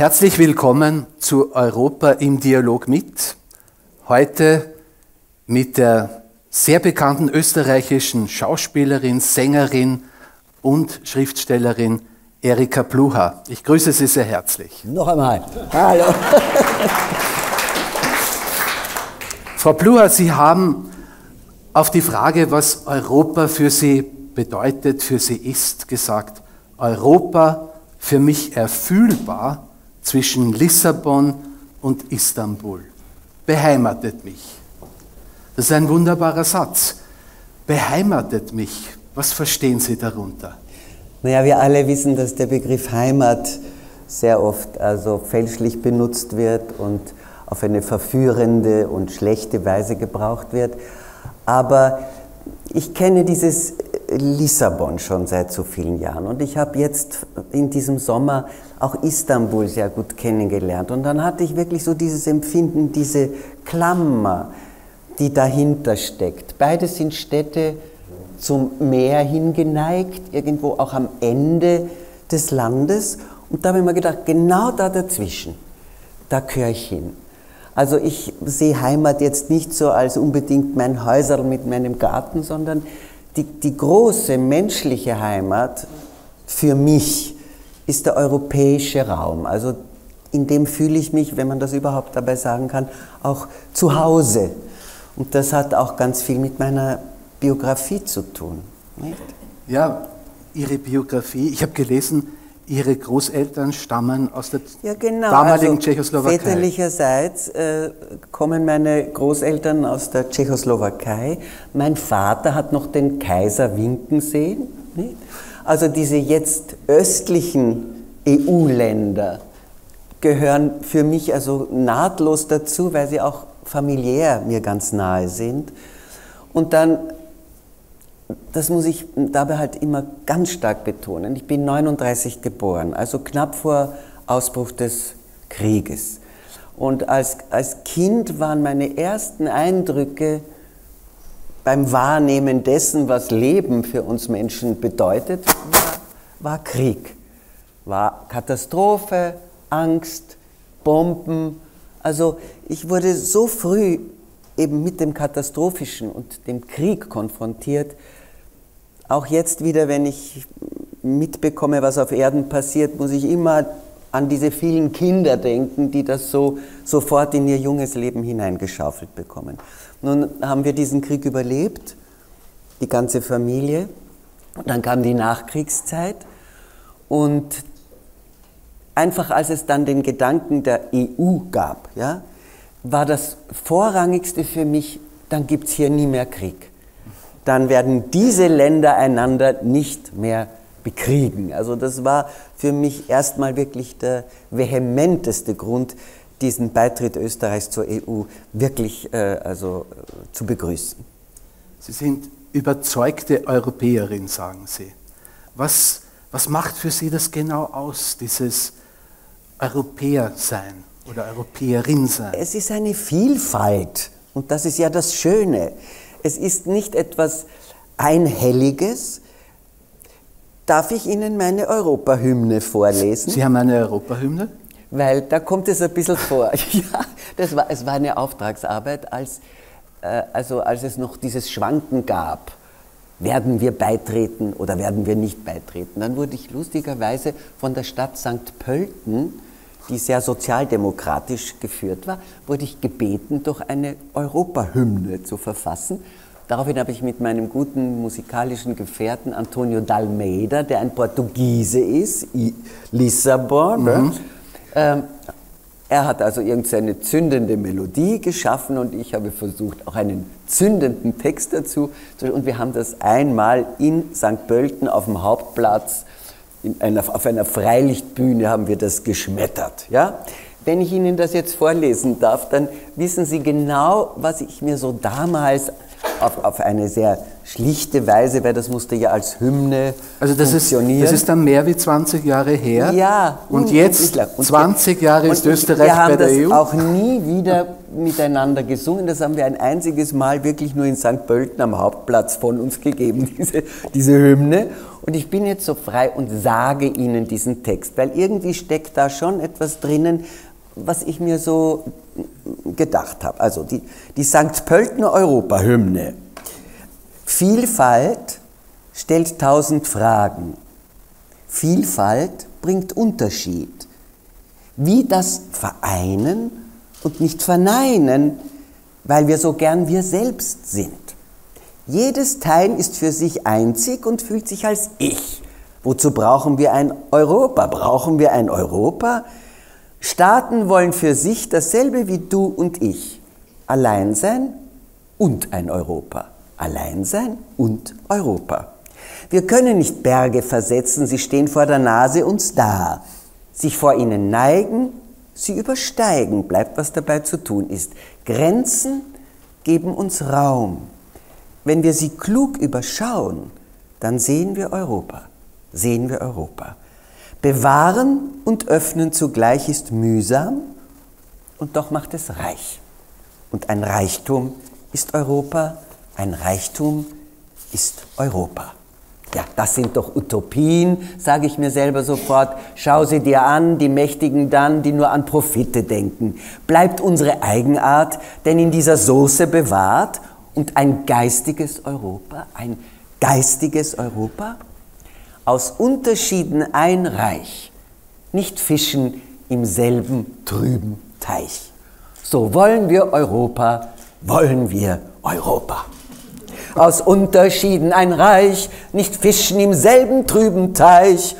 Herzlich willkommen zu Europa im Dialog mit. Heute mit der sehr bekannten österreichischen Schauspielerin, Sängerin und Schriftstellerin Erika Pluhar. Ich grüße Sie sehr herzlich. Noch einmal. Hallo. Frau Pluhar, Sie haben auf die Frage, was Europa für Sie bedeutet, für Sie ist, gesagt: Europa für mich erfühlbar zwischen Lissabon und Istanbul. Beheimatet mich. Das ist ein wunderbarer Satz. Beheimatet mich. Was verstehen Sie darunter? Naja, wir alle wissen, dass der Begriff Heimat sehr oft also fälschlich benutzt wird und auf eine verführende und schlechte Weise gebraucht wird. Aber ich kenne dieses Lissabon schon seit so vielen Jahren und ich habe jetzt in diesem Sommer auch Istanbul sehr gut kennengelernt und dann hatte ich wirklich so dieses Empfinden, diese Klammer, die dahinter steckt. Beides sind Städte zum Meer hingeneigt, irgendwo auch am Ende des Landes, und da habe ich mir gedacht, genau da dazwischen, da gehöre ich hin. Also ich sehe Heimat jetzt nicht so als unbedingt mein Häuserl mit meinem Garten, sondern die große menschliche Heimat für mich ist der europäische Raum. Also in dem fühle ich mich, wenn man das überhaupt dabei sagen kann, auch zu Hause. Und das hat auch ganz viel mit meiner Biografie zu tun, nicht? Ja, Ihre Biografie, ich habe gelesen, Ihre Großeltern stammen aus der damaligen Tschechoslowakei. Väterlicherseits kommen meine Großeltern aus der Tschechoslowakei. Mein Vater hat noch den Kaiser winken sehen, nicht? Also diese jetzt östlichen EU-Länder gehören für mich also nahtlos dazu, weil sie auch familiär mir ganz nahe sind. Und dann, das muss ich dabei halt immer ganz stark betonen, ich bin 1939 geboren, also knapp vor Ausbruch des Krieges. Und als Kind waren meine ersten Eindrücke beim Wahrnehmen dessen, was Leben für uns Menschen bedeutet, war Krieg, war Katastrophe, Angst, Bomben. Also ich wurde so früh eben mit dem Katastrophischen und dem Krieg konfrontiert. Auch jetzt wieder, wenn ich mitbekomme, was auf Erden passiert, muss ich immer an diese vielen Kinder denken, die das so sofort in ihr junges Leben hineingeschaufelt bekommen. Nun haben wir diesen Krieg überlebt, die ganze Familie. Und dann kam die Nachkriegszeit. Und einfach als es dann den Gedanken der EU gab, ja, war das Vorrangigste für mich, dann gibt es hier nie mehr Krieg. Dann werden diese Länder einander nicht mehr bekriegen. Also das war für mich erstmal wirklich der vehementeste Grund, diesen Beitritt Österreichs zur EU wirklich zu begrüßen. Sie sind überzeugte Europäerin, sagen Sie. Was macht für Sie das genau aus, dieses Europäersein? Oder Europäerin sein. Es ist eine Vielfalt und das ist ja das Schöne. Es ist nicht etwas Einhelliges. Darf ich Ihnen meine Europahymne vorlesen? Sie haben eine Europahymne? Weil da kommt es ein bisschen vor. Ja, es war eine Auftragsarbeit, als es noch dieses Schwanken gab. Werden wir beitreten oder werden wir nicht beitreten? Dann wurde ich lustigerweise von der Stadt St. Pölten, die sehr sozialdemokratisch geführt war, wurde ich gebeten, doch eine Europahymne zu verfassen. Daraufhin habe ich mit meinem guten musikalischen Gefährten António d'Almeida, der ein Portugiese ist, Lissabon, mhm, er hat also irgendeine zündende Melodie geschaffen und ich habe versucht, auch einen zündenden Text dazu zu, und wir haben das einmal in St. Pölten auf dem Hauptplatz auf einer Freilichtbühne haben wir das geschmettert. Ja? Wenn ich Ihnen das jetzt vorlesen darf, dann wissen Sie genau, was ich mir so damals auf eine sehr schlichte Weise, weil das musste ja als Hymne funktionieren. Das ist dann mehr wie 20 Jahre her. Ja. Und jetzt, 20 Jahre ist Österreich bei der EU. Wir haben das auch nie wieder miteinander gesungen. Das haben wir ein einziges Mal wirklich nur in St. Pölten am Hauptplatz von uns gegeben, diese Hymne. Und ich bin jetzt so frei und sage Ihnen diesen Text, weil irgendwie steckt da schon etwas drinnen, was ich mir so gedacht habe. Also die St. Pöltener Europahymne. Vielfalt stellt 1000 Fragen. Vielfalt bringt Unterschied. Wie das vereinen und nicht verneinen, weil wir so gern wir selbst sind. Jedes Teil ist für sich einzig und fühlt sich als Ich. Wozu brauchen wir ein Europa? Brauchen wir ein Europa? Staaten wollen für sich dasselbe wie du und ich. Allein sein und ein Europa. Allein sein und Europa. Wir können nicht Berge versetzen, sie stehen vor der Nase uns da. Sich vor ihnen neigen, sie übersteigen, bleibt was dabei zu tun ist. Grenzen geben uns Raum. Wenn wir sie klug überschauen, dann sehen wir Europa. Sehen wir Europa. Bewahren und öffnen zugleich ist mühsam und doch macht es reich. Und ein Reichtum ist Europa, ein Reichtum ist Europa. Ja, das sind doch Utopien, sage ich mir selber sofort. Schau sie dir an, die Mächtigen dann, die nur an Profite denken. Bleibt unsere Eigenart, denn in dieser Soße bewahrt, und ein geistiges Europa, aus Unterschieden ein Reich, nicht fischen im selben trüben Teich. So wollen wir Europa, wollen wir Europa. Aus Unterschieden ein Reich, nicht fischen im selben trüben Teich.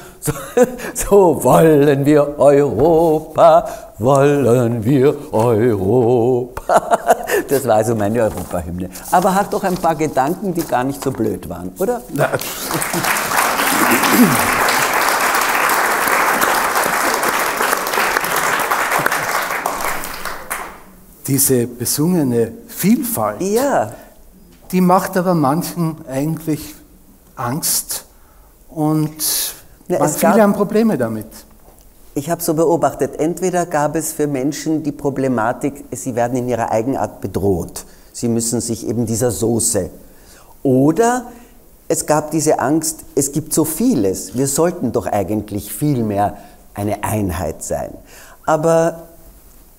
So wollen wir Europa, wollen wir Europa. Das war also meine Europahymne. Aber hat doch ein paar Gedanken, die gar nicht so blöd waren, oder? Na. Diese besungene Vielfalt, ja, die macht aber manchen eigentlich Angst und man viele haben Probleme damit. Ich habe so beobachtet, entweder gab es für Menschen die Problematik, sie werden in ihrer Eigenart bedroht. Sie müssen sich eben dieser Soße. Oder es gab diese Angst, es gibt so vieles. Wir sollten doch eigentlich viel mehr eine Einheit sein. Aber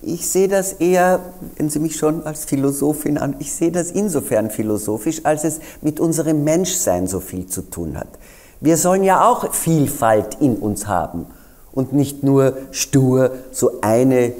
ich sehe das eher, wenn Sie mich schon als Philosophin an, ich sehe das insofern philosophisch, als es mit unserem Menschsein so viel zu tun hat. Wir sollen ja auch Vielfalt in uns haben. Und nicht nur stur so eine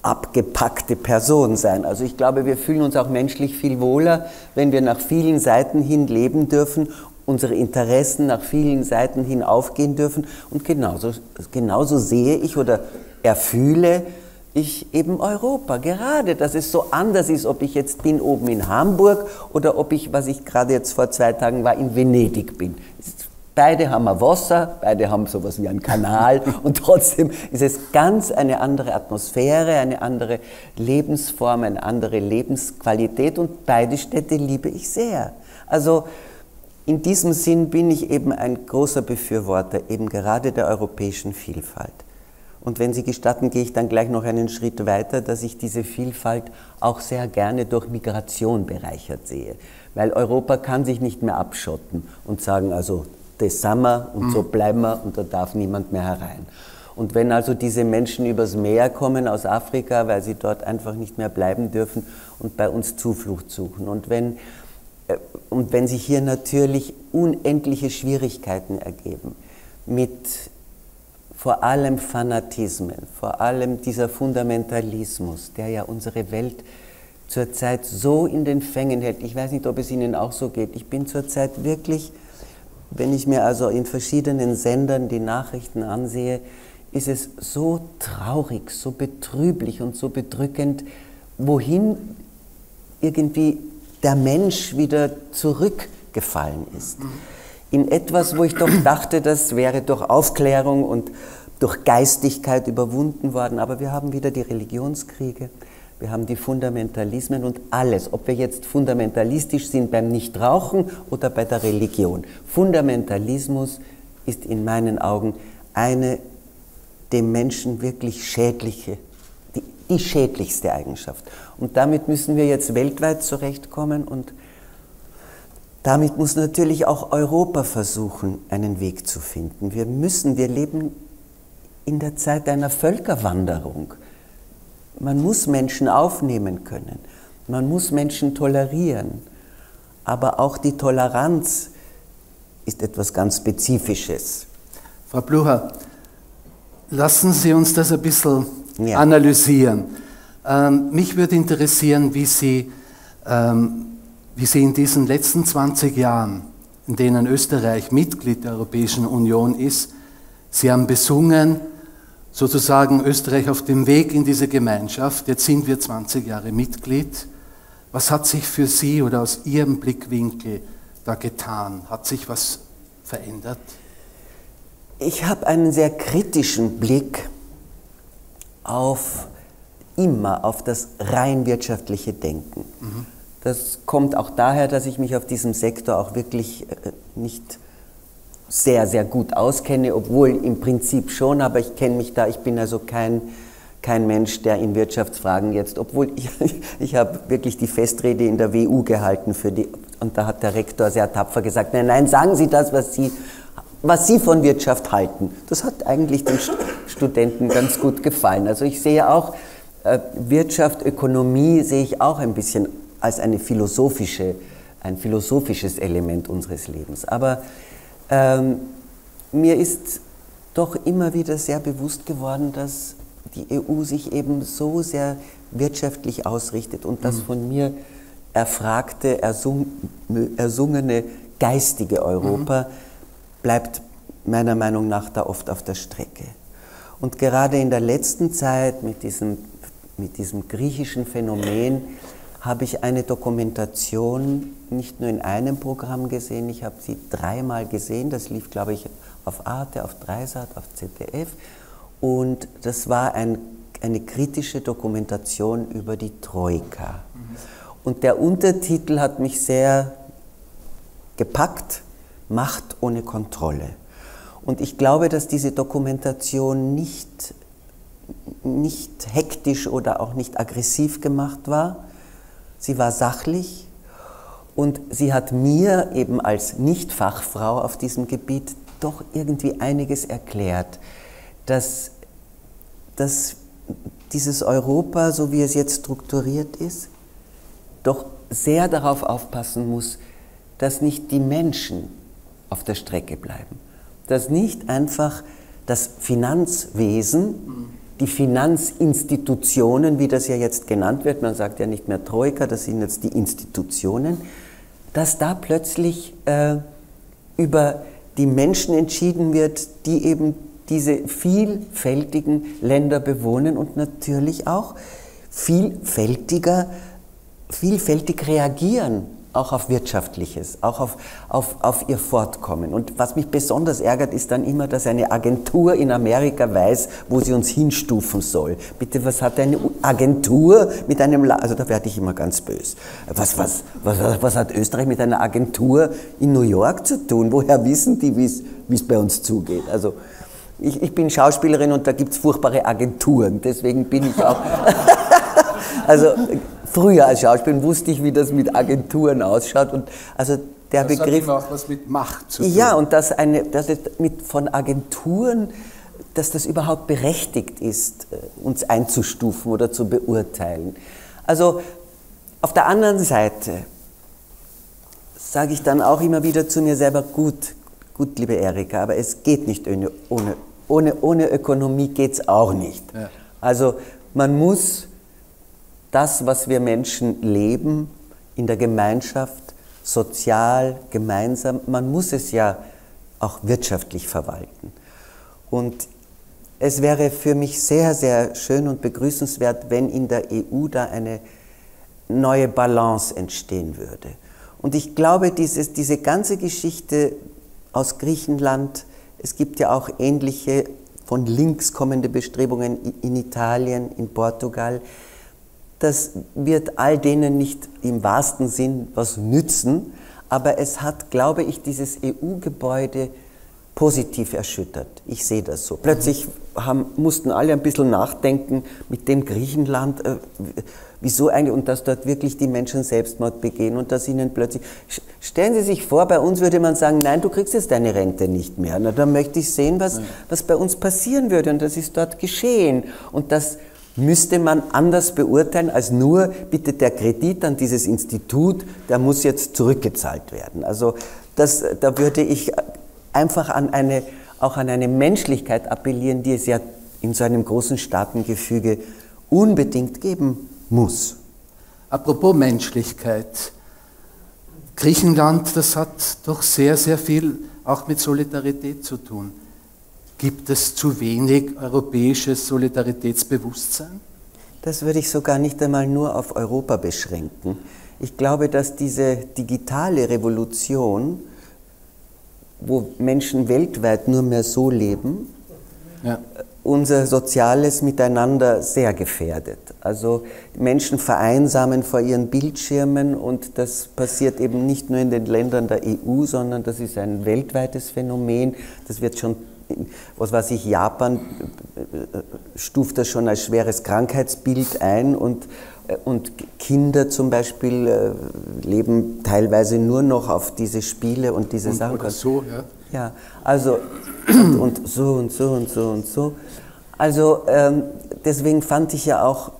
abgepackte Person sein. Also ich glaube, wir fühlen uns auch menschlich viel wohler, wenn wir nach vielen Seiten hin leben dürfen, unsere Interessen nach vielen Seiten hin aufgehen dürfen. Und genauso sehe ich oder erfühle ich eben Europa. Gerade, dass es so anders ist, ob ich jetzt bin oben in Hamburg oder ob ich, was ich gerade jetzt vor 2 Tagen war, in Venedig bin. Beide haben ein Wasser, beide haben sowas wie einen Kanal und trotzdem ist es ganz eine andere Atmosphäre, eine andere Lebensform, eine andere Lebensqualität und beide Städte liebe ich sehr. Also in diesem Sinn bin ich eben ein großer Befürworter eben gerade der europäischen Vielfalt. Und wenn Sie gestatten, gehe ich dann gleich noch einen Schritt weiter, dass ich diese Vielfalt auch sehr gerne durch Migration bereichert sehe. Weil Europa kann sich nicht mehr abschotten und sagen, also das sind wir und so bleiben wir und da darf niemand mehr herein. Und wenn also diese Menschen übers Meer kommen aus Afrika, weil sie dort einfach nicht mehr bleiben dürfen und bei uns Zuflucht suchen. Und wenn sich hier natürlich unendliche Schwierigkeiten ergeben, mit vor allem Fanatismen, vor allem dieser Fundamentalismus, der ja unsere Welt zurzeit so in den Fängen hält. Ich weiß nicht, ob es Ihnen auch so geht. Ich bin zurzeit wirklich... Wenn ich mir also in verschiedenen Sendern die Nachrichten ansehe, ist es so traurig, so betrüblich und so bedrückend, wohin irgendwie der Mensch wieder zurückgefallen ist. In etwas, wo ich doch dachte, das wäre durch Aufklärung und durch Geistigkeit überwunden worden. Aber wir haben wieder die Religionskriege, wir haben die Fundamentalismen und alles, ob wir jetzt fundamentalistisch sind beim Nichtrauchen oder bei der Religion. Fundamentalismus ist in meinen Augen eine dem Menschen wirklich schädliche, die schädlichste Eigenschaft. Und damit müssen wir jetzt weltweit zurechtkommen und Damit muss natürlich auch Europa versuchen, einen Weg zu finden. Wir leben in der Zeit einer Völkerwanderung. Man muss Menschen aufnehmen können, man muss Menschen tolerieren, aber auch die Toleranz ist etwas ganz Spezifisches. Frau Pluhar, lassen Sie uns das ein bisschen analysieren. Mich würde interessieren, wie Sie in diesen letzten 20 Jahren, in denen Österreich Mitglied der Europäischen Union ist, Sie haben besungen, sozusagen Österreich auf dem Weg in diese Gemeinschaft, jetzt sind wir 20 Jahre Mitglied. Was hat sich für Sie oder aus Ihrem Blickwinkel da getan? Hat sich was verändert? Ich habe einen sehr kritischen Blick auf das rein wirtschaftliche Denken. Mhm. Das kommt auch daher, dass ich mich auf diesem Sektor auch wirklich nicht sehr, sehr gut auskenne, obwohl im Prinzip schon, aber ich kenne mich da, ich bin also kein Mensch, der in Wirtschaftsfragen jetzt, obwohl ich habe wirklich die Festrede in der WU gehalten für die, und da hat der Rektor sehr tapfer gesagt, nein, nein, sagen Sie das, was Sie von Wirtschaft halten. Das hat eigentlich den Studenten ganz gut gefallen. Also ich sehe auch, Wirtschaft, Ökonomie sehe ich auch ein bisschen als ein philosophisches Element unseres Lebens. Aber mir ist doch immer wieder sehr bewusst geworden, dass die EU sich eben so sehr wirtschaftlich ausrichtet und das von mir erfragte, ersungene, geistige Europa bleibt meiner Meinung nach da oft auf der Strecke. Und gerade in der letzten Zeit mit diesem griechischen Phänomen habe ich eine Dokumentation nicht nur in einem Programm gesehen, ich habe sie dreimal gesehen, das lief, glaube ich, auf ARTE, auf Dreisat, auf ZDF, und das war eine kritische Dokumentation über die Troika. Und der Untertitel hat mich sehr gepackt, Macht ohne Kontrolle. Und ich glaube, dass diese Dokumentation nicht hektisch oder auch nicht aggressiv gemacht war. Sie war sachlich und sie hat mir eben als Nicht-Fachfrau auf diesem Gebiet doch irgendwie einiges erklärt, dass dieses Europa, so wie es jetzt strukturiert ist, doch sehr darauf aufpassen muss, dass nicht die Menschen auf der Strecke bleiben. Dass nicht einfach das Finanzwesen, die Finanzinstitutionen, wie das ja jetzt genannt wird, man sagt ja nicht mehr Troika, das sind jetzt die Institutionen, dass da plötzlich über die Menschen entschieden wird, die eben diese vielfältigen Länder bewohnen und natürlich auch vielfältig reagieren, auch auf Wirtschaftliches, auch auf ihr Fortkommen. Und was mich besonders ärgert, ist dann immer, dass eine Agentur in Amerika weiß, wo sie uns hinstufen soll. Bitte, was hat eine Agentur mit einem Land? Also da werde ich immer ganz böse. Was hat Österreich mit einer Agentur in New York zu tun? Woher wissen die, wie es bei uns zugeht? Also ich bin Schauspielerin und da gibt es furchtbare Agenturen, deswegen bin ich auch... Also früher als Schauspieler wusste ich, wie das mit Agenturen ausschaut, und also der Begriff... Das hat immer auch was mit Macht zu tun. Ja, und dass es von Agenturen, dass das überhaupt berechtigt ist, uns einzustufen oder zu beurteilen. Also auf der anderen Seite sage ich dann auch immer wieder zu mir selber, gut, liebe Erika, aber es geht nicht ohne Ökonomie geht es auch nicht. Ja. Also man muss... das, was wir Menschen leben, in der Gemeinschaft, sozial, gemeinsam, man muss es ja auch wirtschaftlich verwalten. Und es wäre für mich sehr, sehr schön und begrüßenswert, wenn in der EU da eine neue Balance entstehen würde. Und ich glaube, diese ganze Geschichte aus Griechenland, es gibt ja auch ähnliche von links kommende Bestrebungen in Italien, in Portugal, das wird all denen nicht im wahrsten Sinn was nützen, aber es hat, glaube ich, dieses EU-Gebäude positiv erschüttert. Ich sehe das so. Plötzlich mussten alle ein bisschen nachdenken mit dem Griechenland, Wieso eigentlich? Und dass dort wirklich die Menschen Selbstmord begehen und dass ihnen plötzlich... Stellen Sie sich vor, bei uns würde man sagen, nein, du kriegst jetzt deine Rente nicht mehr. Na, dann möchte ich sehen, was bei uns passieren würde. Und das ist dort geschehen. Und das müsste man anders beurteilen als nur, bitte der Kredit an dieses Institut, der muss jetzt zurückgezahlt werden. Also das, da würde ich einfach auch an eine Menschlichkeit appellieren, die es ja in so einem großen Staatengefüge unbedingt geben muss. Apropos Menschlichkeit, Griechenland, das hat doch sehr, sehr viel auch mit Solidarität zu tun. Gibt es zu wenig europäisches Solidaritätsbewusstsein? Das würde ich sogar nicht einmal nur auf Europa beschränken. Ich glaube, dass diese digitale Revolution, wo Menschen weltweit nur mehr so leben, ja, unser soziales Miteinander sehr gefährdet. Also Menschen vereinsamen vor ihren Bildschirmen, und das passiert eben nicht nur in den Ländern der EU, sondern das ist ein weltweites Phänomen. Das wird schon, was weiß ich, Japan stuft das schon als schweres Krankheitsbild ein, und Kinder zum Beispiel leben teilweise nur noch auf diese Spiele und diese Sachen. Oder so, ja. Ja, also und so und so und so und so. Also deswegen fand ich ja auch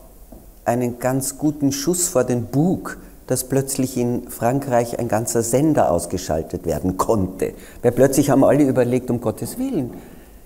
einen ganz guten Schuss vor den Bug, dass plötzlich in Frankreich ein ganzer Sender ausgeschaltet werden konnte. Weil plötzlich haben alle überlegt, um Gottes Willen,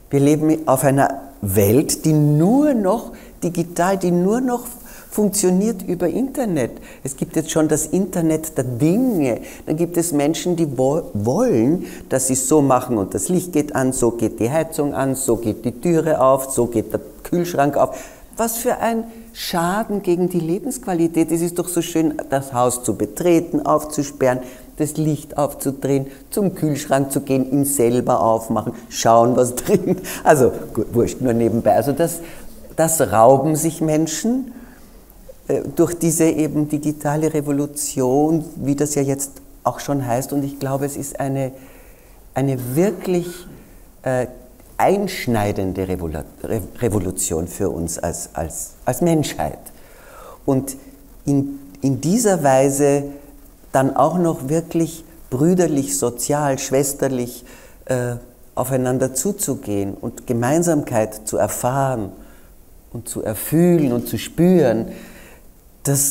wir leben auf einer Welt, die nur noch digital, die nur noch funktioniert über Internet. Es gibt jetzt schon das Internet der Dinge. Dann gibt es Menschen, die wollen, dass sie so machen und das Licht geht an, so geht die Heizung an, so geht die Türe auf, so geht der Kühlschrank auf. Was für ein Schaden gegen die Lebensqualität. Es ist doch so schön, das Haus zu betreten, aufzusperren, das Licht aufzudrehen, zum Kühlschrank zu gehen, ihn selber aufmachen, schauen, was drin. Also, gut, wurscht, nur nebenbei. Also das rauben sich Menschen durch diese eben digitale Revolution, wie das ja jetzt auch schon heißt. Und ich glaube, es ist eine wirklich einschneidende Revolution für uns als Menschheit. Und in dieser Weise dann auch noch wirklich brüderlich, sozial, schwesterlich aufeinander zuzugehen und Gemeinsamkeit zu erfahren und zu erfühlen und zu spüren,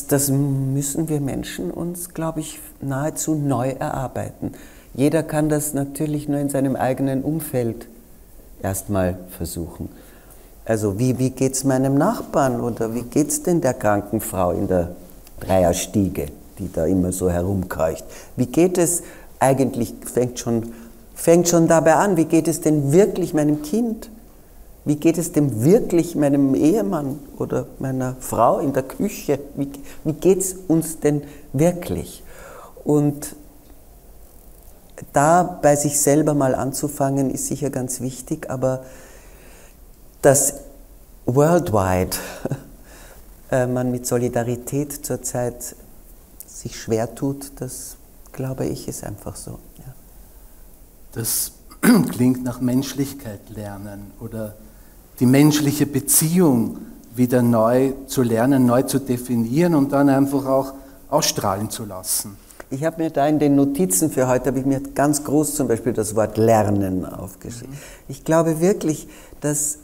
das müssen wir Menschen uns, glaube ich, nahezu neu erarbeiten. Jeder kann das natürlich nur in seinem eigenen Umfeld erstmal versuchen. Also wie geht es meinem Nachbarn oder wie geht es denn der kranken Frau in der Dreierstiege, die da immer so herumkeucht? Wie geht es eigentlich, fängt schon dabei an, wie geht es denn wirklich meinem Kind? Wie geht es dem wirklich meinem Ehemann oder meiner Frau in der Küche? Wie geht es uns denn wirklich? Und da bei sich selber mal anzufangen, ist sicher ganz wichtig, aber dass worldwide man mit Solidarität zurzeit sich schwer tut, das, glaube ich, ist einfach so. Ja. Das klingt nach Menschlichkeit lernen oder die menschliche Beziehung wieder neu zu lernen, neu zu definieren und dann einfach auch ausstrahlen zu lassen. Ich habe mir da in den Notizen für heute, habe ich mir ganz groß zum Beispiel das Wort Lernen aufgeschrieben. Mhm. Ich glaube wirklich, dass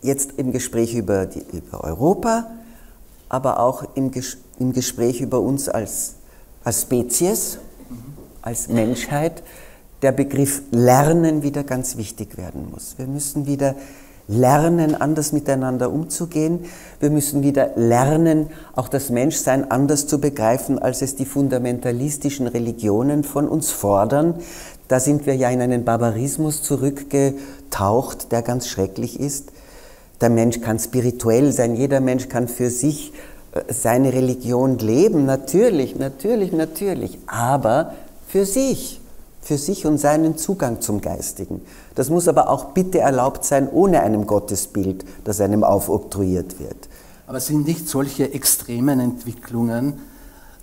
jetzt im Gespräch über Europa, aber auch im Gespräch über uns als Spezies, mhm, als Menschheit, der Begriff Lernen wieder ganz wichtig werden muss. Wir müssen wieder lernen, anders miteinander umzugehen. Wir müssen wieder lernen, auch das Menschsein anders zu begreifen, als es die fundamentalistischen Religionen von uns fordern. Da sind wir ja in einen Barbarismus zurückgetaucht, der ganz schrecklich ist. Der Mensch kann spirituell sein, jeder Mensch kann für sich seine Religion leben, natürlich, natürlich, natürlich, aber für sich und seinen Zugang zum Geistigen. Das muss aber auch bitte erlaubt sein, ohne einem Gottesbild, das einem aufoktroyiert wird. Aber sind nicht solche extremen Entwicklungen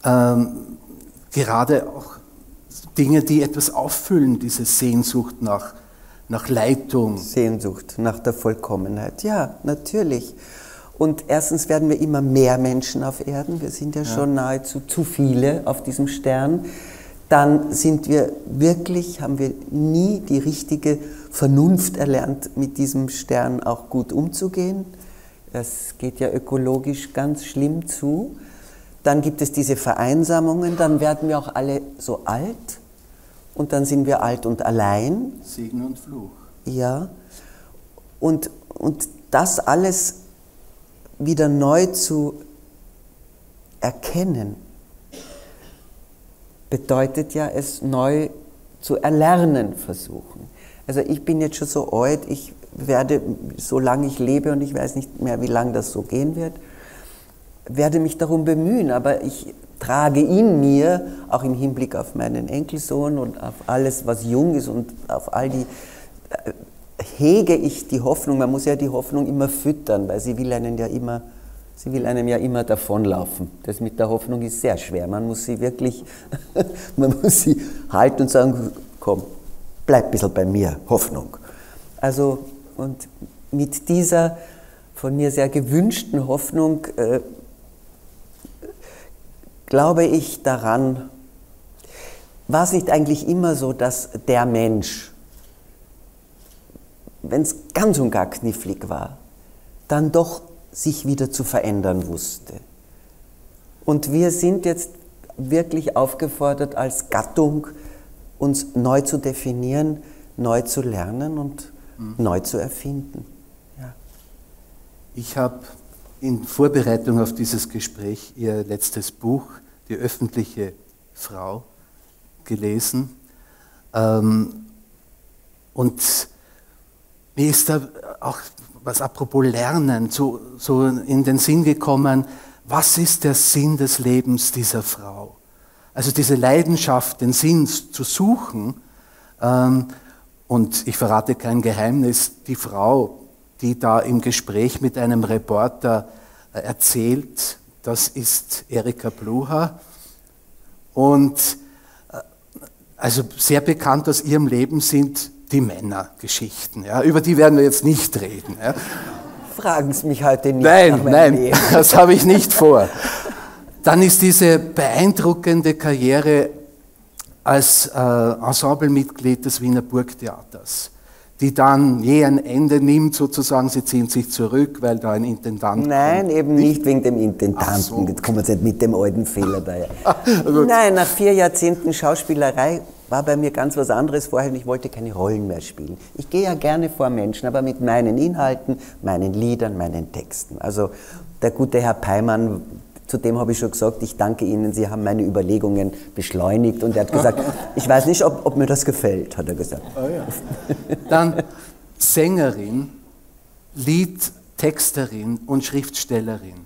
gerade auch Dinge, die etwas auffüllen, diese Sehnsucht nach Leitung? Sehnsucht nach der Vollkommenheit, ja, natürlich. Und erstens werden wir immer mehr Menschen auf Erden, wir sind ja schon nahezu zu viele auf diesem Stern. Dann sind wir wirklich, haben wir nie die richtige Vernunft erlernt, mit diesem Stern auch gut umzugehen. Das geht ja ökologisch ganz schlimm zu. Dann gibt es diese Vereinsamungen, dann werden wir auch alle so alt und dann sind wir alt und allein. Segen und Fluch. Ja, und das alles wieder neu zu erkennen, bedeutet ja, es neu zu erlernen versuchen. Also ich bin jetzt schon so alt, ich werde, solange ich lebe, und ich weiß nicht mehr, wie lange das so gehen wird, werde mich darum bemühen, aber ich trage in mir, auch im Hinblick auf meinen Enkelsohn und auf alles, was jung ist und auf all die, hege ich die Hoffnung, man muss ja die Hoffnung immer füttern, weil sie will einen ja immer, sie will einem ja immer davonlaufen. Das mit der Hoffnung ist sehr schwer, man muss sie wirklich, man muss sie halten und sagen, komm, bleib ein bisschen bei mir, Hoffnung. Also, und mit dieser von mir sehr gewünschten Hoffnung glaube ich daran, war es nicht eigentlich immer so, dass der Mensch, wenn es ganz und gar knifflig war, dann doch sich wieder zu verändern wusste. Und wir sind jetzt wirklich aufgefordert, als Gattung uns neu zu definieren, neu zu lernen und neu zu erfinden. Ja. Ich habe in Vorbereitung auf dieses Gespräch Ihr letztes Buch, Die öffentliche Frau, gelesen. Und mir ist da auch was apropos Lernen so in den Sinn gekommen, was ist der Sinn des Lebens dieser Frau? Also diese Leidenschaft, den Sinn zu suchen, und ich verrate kein Geheimnis, die Frau, die da im Gespräch mit einem Reporter erzählt, das ist Erika Pluhar, und also sehr bekannt aus ihrem Leben sind die Männergeschichten, ja, über die werden wir jetzt nicht reden. Ja. Fragen Sie mich heute nicht. Nein, das habe ich nicht vor. Dann ist diese beeindruckende Karriere als Ensemblemitglied des Wiener Burgtheaters, die dann je ein Ende nimmt, sozusagen, sie ziehen sich zurück, weil da ein Intendant kommt. Eben nicht wegen dem Intendanten, so. Jetzt kommen Sie nicht mit dem alten Fehler daher. Nein, nach 4 Jahrzehnten Schauspielerei war bei mir ganz was anderes vorher und ich wollte keine Rollen mehr spielen. Ich gehe ja gerne vor Menschen, aber mit meinen Inhalten, meinen Liedern, meinen Texten. Also der gute Herr Peimann, zu dem habe ich schon gesagt, ich danke Ihnen, Sie haben meine Überlegungen beschleunigt. Und er hat gesagt, ich weiß nicht, ob mir das gefällt, hat er gesagt. Oh ja. Dann Sängerin, Liedtexterin und Schriftstellerin.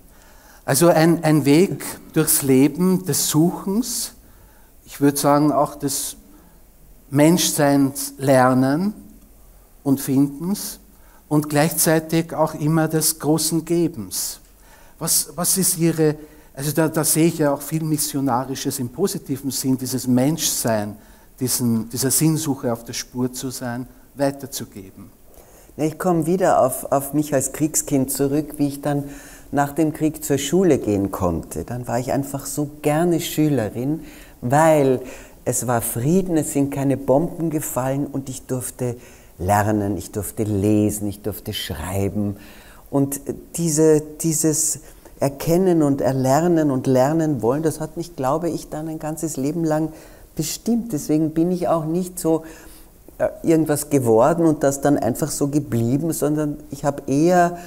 Also ein Weg durchs Leben des Suchens, ich würde sagen auch des Menschseins lernen und Findens und gleichzeitig auch immer des großen Gebens. Was ist Ihre, also da sehe ich ja auch viel Missionarisches im positiven Sinn, dieses Menschsein, dieser Sinnsuche auf der Spur zu sein, weiterzugeben. Ich komme wieder auf mich als Kriegskind zurück, wie ich dann nach dem Krieg zur Schule gehen konnte. Dann war ich einfach so gerne Schülerin, weil es war Frieden, es sind keine Bomben gefallen und ich durfte lernen, ich durfte lesen, ich durfte schreiben. Und dieses Erkennen und Erlernen und Lernen wollen, das hat mich, glaube ich, dann ein ganzes Leben lang bestimmt. Deswegen bin ich auch nicht so irgendwas geworden und das dann einfach so geblieben, sondern ich habe eher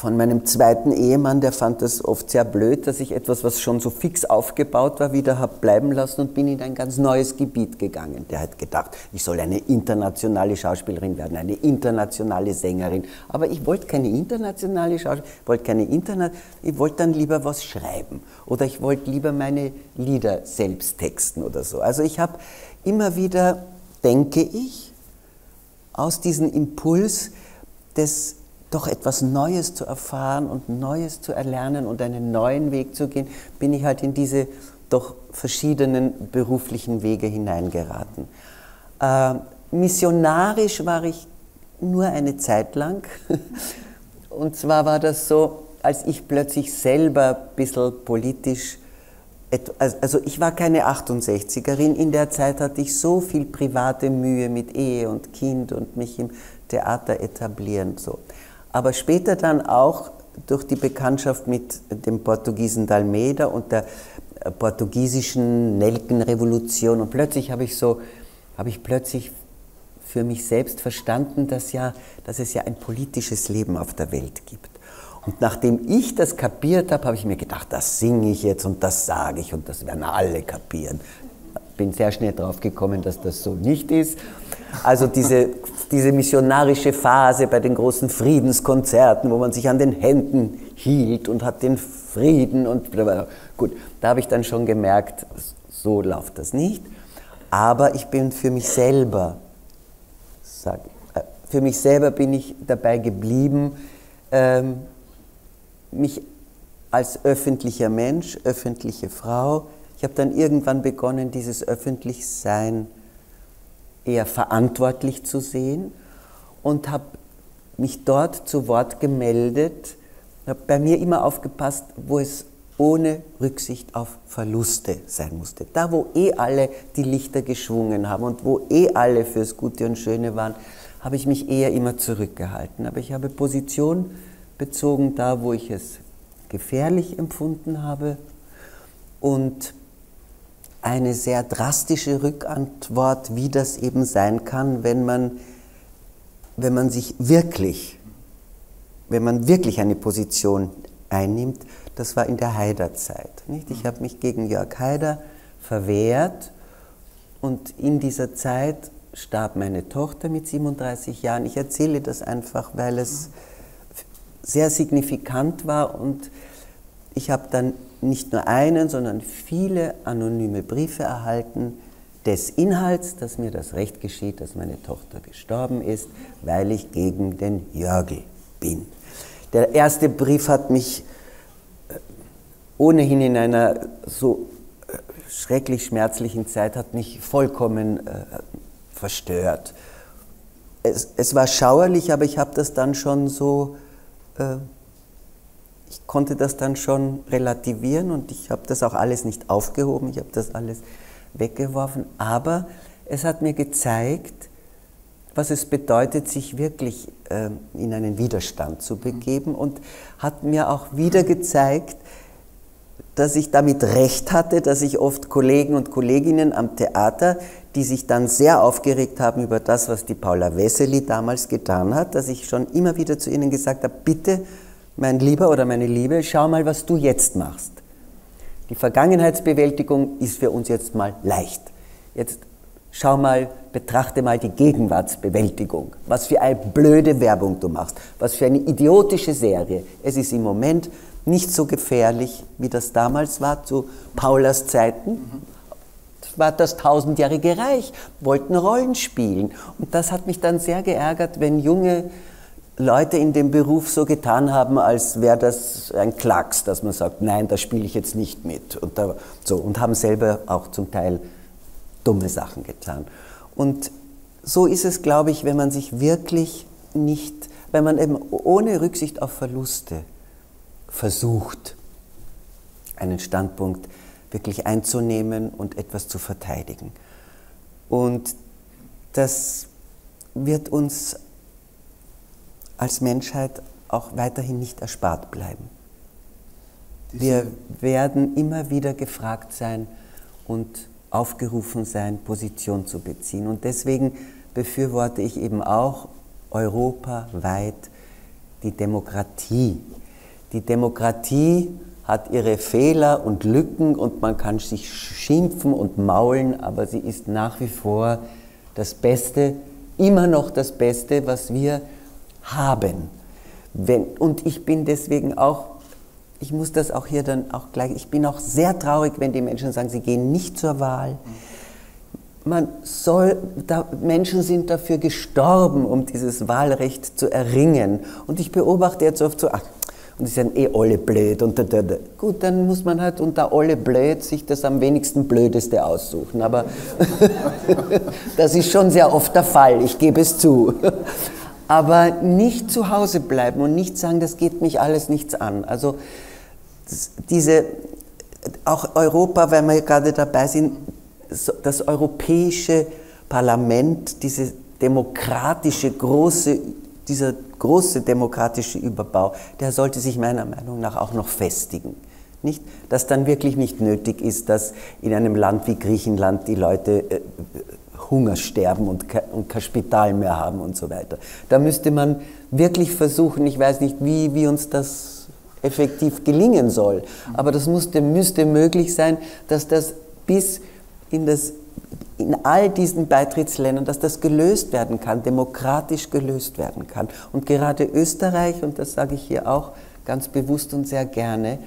von meinem zweiten Ehemann, der fand das oft sehr blöd, dass ich etwas, was schon so fix aufgebaut war, wieder habe bleiben lassen und bin in ein ganz neues Gebiet gegangen. Der hat gedacht, ich soll eine internationale Schauspielerin werden, eine internationale Sängerin. Aber ich wollte keine internationale Schauspielerin, ich wollte dann lieber was schreiben oder ich wollte lieber meine Lieder selbst texten oder so. Also ich habe immer wieder, denke ich, aus diesem Impuls des doch etwas Neues zu erfahren und Neues zu erlernen und einen neuen Weg zu gehen, bin ich halt in diese doch verschiedenen beruflichen Wege hineingeraten. Missionarisch war ich nur eine Zeit lang Und zwar war das so, als ich plötzlich selber ein bisschen politisch, also ich war keine 68erin, in der Zeit hatte ich so viel private Mühe mit Ehe und Kind und mich im Theater etablieren. So. Aber später dann auch durch die Bekanntschaft mit dem Portugiesen d'Almeida und der portugiesischen Nelkenrevolution, und plötzlich habe ich plötzlich für mich selbst verstanden, dass es ja ein politisches Leben auf der Welt gibt. Und nachdem ich das kapiert habe, habe ich mir gedacht, das singe ich jetzt und das sage ich und das werden alle kapieren. Bin sehr schnell drauf gekommen, dass das so nicht ist. Also diese missionarische Phase bei den großen Friedenskonzerten, wo man sich an den Händen hielt und hat den Frieden und gut, da habe ich dann schon gemerkt, so läuft das nicht. Aber ich bin für mich selber, bin ich dabei geblieben, mich als öffentlicher Mensch, öffentliche Frau. Ich habe dann irgendwann begonnen, dieses Öffentlichsein eher verantwortlich zu sehen und habe mich dort zu Wort gemeldet. Ich habe bei mir immer aufgepasst, wo es ohne Rücksicht auf Verluste sein musste. Da, wo alle die Lichter geschwungen haben und wo alle fürs Gute und Schöne waren, habe ich mich eher immer zurückgehalten. Aber ich habe Position bezogen, da, wo ich es gefährlich empfunden habe. Und eine sehr drastische Rückantwort, wie das eben sein kann, wenn man wirklich eine Position einnimmt, das war in der Haider-Zeit. Ich habe mich gegen Jörg Haider verwehrt, und in dieser Zeit starb meine Tochter mit 37 Jahren. Ich erzähle das einfach, weil es sehr signifikant war, und ich habe dann nicht nur einen, sondern viele anonyme Briefe erhalten des Inhalts, dass mir das Recht geschieht, dass meine Tochter gestorben ist, weil ich gegen den Jörgl bin. Der erste Brief hat mich ohnehin in einer so schrecklich schmerzlichen Zeit vollkommen verstört. Es war schauerlich, aber ich habe das dann schon so... Ich konnte das dann schon relativieren, und ich habe das auch alles nicht aufgehoben, ich habe das alles weggeworfen, aber es hat mir gezeigt, was es bedeutet, sich wirklich in einen Widerstand zu begeben, und hat mir auch wieder gezeigt, dass ich damit recht hatte, dass ich oft Kollegen und Kolleginnen am Theater, die sich dann sehr aufgeregt haben über das, was die Paula Wessely damals getan hat, dass ich schon immer wieder zu ihnen gesagt habe, bitte, mein Lieber oder meine Liebe, schau mal, was du jetzt machst. Die Vergangenheitsbewältigung ist für uns jetzt mal leicht. Jetzt schau mal, betrachte mal die Gegenwartsbewältigung. Was für eine blöde Werbung du machst, was für eine idiotische Serie. Es ist im Moment nicht so gefährlich, wie das damals war, zu Paulas Zeiten. War das tausendjährige Reich, wollten Rollen spielen. Und das hat mich dann sehr geärgert, wenn junge Leute in dem Beruf so getan haben, als wäre das ein Klacks, dass man sagt, nein, da spiele ich jetzt nicht mit. Und haben selber auch zum Teil dumme Sachen getan. Und so ist es, glaube ich, wenn man sich wirklich nicht, wenn man eben ohne Rücksicht auf Verluste versucht, einen Standpunkt wirklich einzunehmen und etwas zu verteidigen. Und das wird uns als Menschheit auch weiterhin nicht erspart bleiben. Wir werden immer wieder gefragt sein und aufgerufen sein, Position zu beziehen. Und deswegen befürworte ich eben auch europaweit die Demokratie. Die Demokratie hat ihre Fehler und Lücken, und man kann sich schimpfen und maulen, aber sie ist nach wie vor das Beste, immer noch das Beste, was wir haben. Und ich bin deswegen auch, ich muss das auch hier dann auch gleich, ich bin auch sehr traurig, wenn die Menschen sagen, sie gehen nicht zur Wahl. Menschen sind dafür gestorben, um dieses Wahlrecht zu erringen. Und ich beobachte jetzt oft so, und sie sagen alle blöd und gut, dann muss man halt unter alle blöd sich das am wenigsten Blödeste aussuchen, aber das ist schon sehr oft der Fall, ich gebe es zu. aber nicht zu Hause bleiben und nicht sagen, das geht mich alles nichts an. Also diese, auch Europa, weil wir gerade dabei sind, das Europäische Parlament, diese demokratische große, dieser große demokratische Überbau, der sollte sich meiner Meinung nach auch noch festigen. Nicht, dass dann wirklich nicht nötig ist, dass in einem Land wie Griechenland die Leute Hunger sterben und kein Spital mehr haben und so weiter. Da müsste man wirklich versuchen, ich weiß nicht, wie uns das effektiv gelingen soll, aber das müsste möglich sein, dass das bis in all diesen Beitrittsländern, dass das gelöst werden kann, demokratisch gelöst werden kann. Und gerade Österreich, und das sage ich hier auch ganz bewusst und sehr gerne,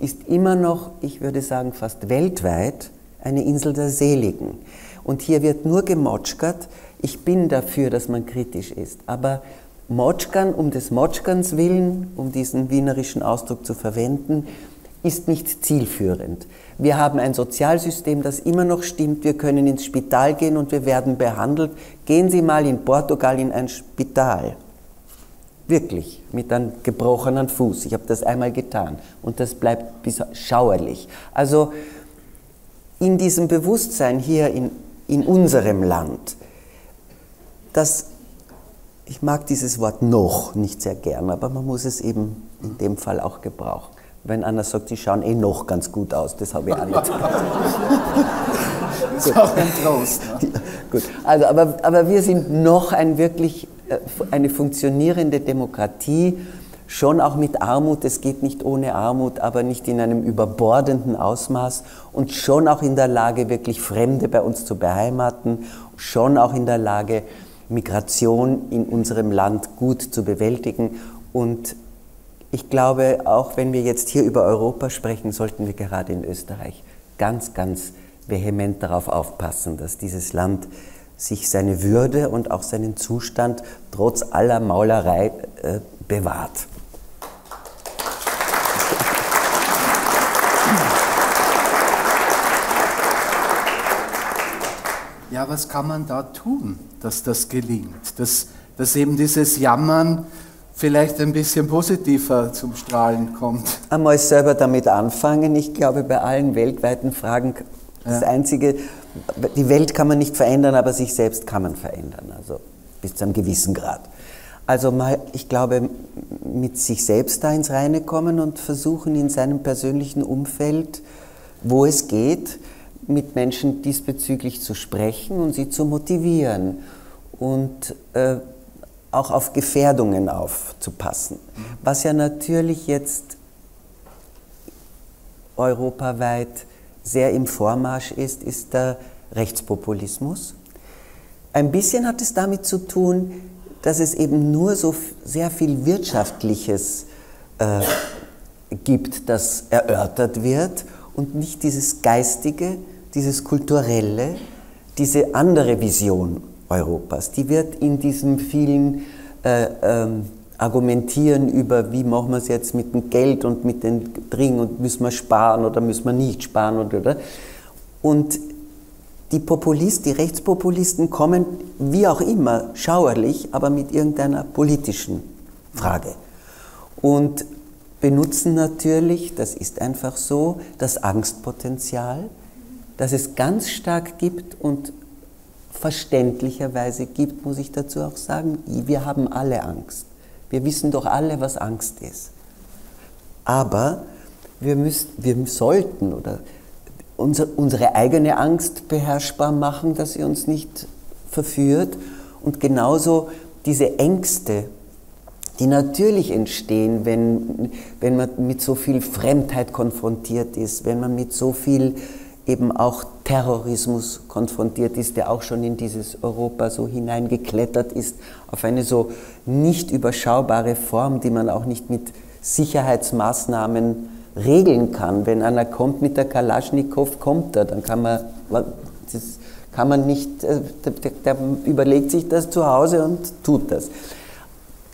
ist immer noch, ich würde sagen, fast weltweit eine Insel der Seligen. Und hier wird nur gemotschkert. Ich bin dafür, dass man kritisch ist, aber Motschkern um des Motschkerns willen, um diesen wienerischen Ausdruck zu verwenden, ist nicht zielführend. Wir haben ein Sozialsystem, das immer noch stimmt. Wir können ins Spital gehen und wir werden behandelt. Gehen Sie mal in Portugal in ein Spital. Wirklich, mit einem gebrochenen Fuß. Ich habe das einmal getan und das bleibt schauerlich. Also in diesem Bewusstsein hier in unserem Land, dass, ich mag dieses Wort noch nicht sehr gern, aber man muss es eben in dem Fall auch gebrauchen. Wenn Anna sagt, sie schauen eh noch ganz gut aus, das habe ich auch nicht. Das ist auch ein Trost. Ne? Gut, also, aber wir sind noch eine funktionierende Demokratie, schon auch mit Armut, es geht nicht ohne Armut, aber nicht in einem überbordenden Ausmaß und schon auch in der Lage, wirklich Fremde bei uns zu beheimaten, schon auch in der Lage, Migration in unserem Land gut zu bewältigen. Und ich glaube, auch wenn wir jetzt hier über Europa sprechen, sollten wir gerade in Österreich ganz, ganz vehement darauf aufpassen, dass dieses Land sich seine Würde und auch seinen Zustand trotz aller Maulerei bewahrt. Ja, was kann man da tun, dass das gelingt? Dass eben dieses Jammern vielleicht ein bisschen positiver zum Strahlen kommt? Einmal selber damit anfangen. Ich glaube, bei allen weltweiten Fragen, das Einzige, die Welt kann man nicht verändern, aber sich selbst kann man verändern, also bis zu einem gewissen Grad. Also mal, ich glaube, mit sich selbst da ins Reine kommen und versuchen, in seinem persönlichen Umfeld, wo es geht, mit Menschen diesbezüglich zu sprechen und sie zu motivieren und auch auf Gefährdungen aufzupassen. Was ja natürlich jetzt europaweit sehr im Vormarsch ist, ist der Rechtspopulismus. Ein bisschen hat es damit zu tun, dass es eben nur so sehr viel Wirtschaftliches gibt, das erörtert wird und nicht dieses Geistige, dieses Kulturelle, diese andere Vision Europas. Die wird in diesem vielen Argumentieren über, wie machen wir es jetzt mit dem Geld und mit den Dingen und müssen wir sparen oder müssen wir nicht sparen oder. Und die Rechtspopulisten kommen, wie auch immer, schauerlich, aber mit irgendeiner politischen Frage. Und benutzen natürlich, das ist einfach so, das Angstpotenzial, das es ganz stark gibt und verständlicherweise gibt, muss ich dazu auch sagen, wir haben alle Angst. Wir wissen doch alle, was Angst ist. Aber wir sollten oder unsere eigene Angst beherrschbar machen, dass sie uns nicht verführt. Und genauso diese Ängste, die natürlich entstehen, wenn man mit so viel Fremdheit konfrontiert ist, wenn man mit so viel eben auch Terrorismus konfrontiert ist, der auch schon in dieses Europa so hineingeklettert ist, auf eine so nicht überschaubare Form, die man auch nicht mit Sicherheitsmaßnahmen regeln kann. Wenn einer kommt mit der Kalaschnikow, kommt er, dann kann man nicht, der überlegt sich das zu Hause und tut das.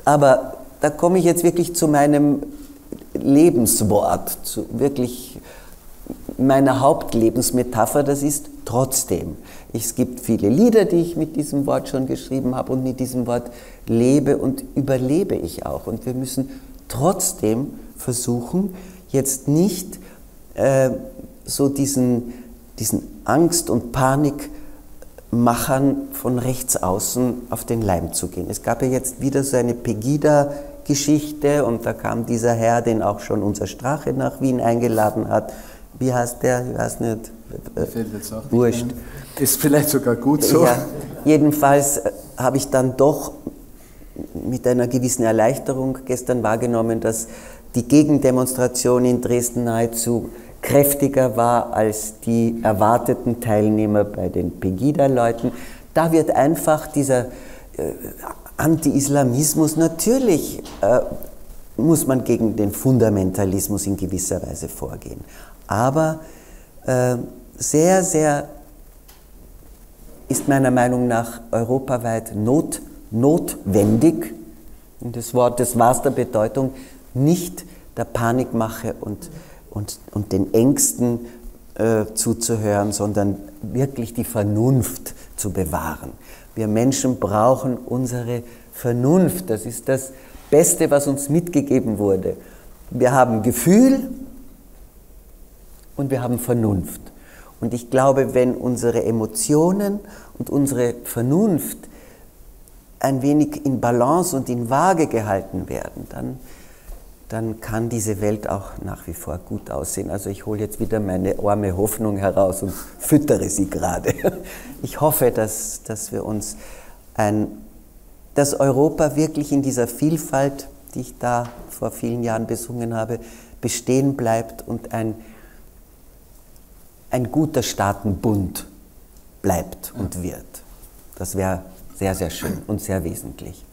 Aber da komme ich jetzt wirklich zu meinem Lebenswort, zu wirklich meiner Hauptlebensmetapher, das ist trotzdem. Es gibt viele Lieder, die ich mit diesem Wort schon geschrieben habe, und mit diesem Wort lebe und überlebe ich auch. Und wir müssen trotzdem versuchen, jetzt nicht so diesen Angst- und Panikmachern von rechts außen auf den Leim zu gehen. Es gab ja jetzt wieder so eine Pegida-Geschichte, und da kam dieser Herr, den auch schon unser Strache nach Wien eingeladen hat. Wie heißt der? Ich weiß nicht. Wurscht. Ist vielleicht sogar gut so. Ja, jedenfalls habe ich dann doch mit einer gewissen Erleichterung gestern wahrgenommen, dass die Gegendemonstration in Dresden nahezu kräftiger war als die erwarteten Teilnehmer bei den Pegida-Leuten. Da wird einfach dieser Anti-Islamismus, natürlich muss man gegen den Fundamentalismus in gewisser Weise vorgehen, aber sehr, sehr ist meiner Meinung nach europaweit notwendig, in des Wortes wahrster Bedeutung, nicht der Panikmache und den Ängsten zuzuhören, sondern wirklich die Vernunft zu bewahren. Wir Menschen brauchen unsere Vernunft, das ist das Beste, was uns mitgegeben wurde. Wir haben Gefühl und wir haben Vernunft. Und ich glaube, wenn unsere Emotionen und unsere Vernunft ein wenig in Balance und in Waage gehalten werden, dann kann diese Welt auch nach wie vor gut aussehen. Also ich hole jetzt wieder meine arme Hoffnung heraus und füttere sie gerade. Ich hoffe, dass wir uns dass Europa wirklich in dieser Vielfalt, die ich da vor vielen Jahren besungen habe, bestehen bleibt und ein guter Staatenbund bleibt und wird. Das wäre sehr, sehr schön und sehr wesentlich.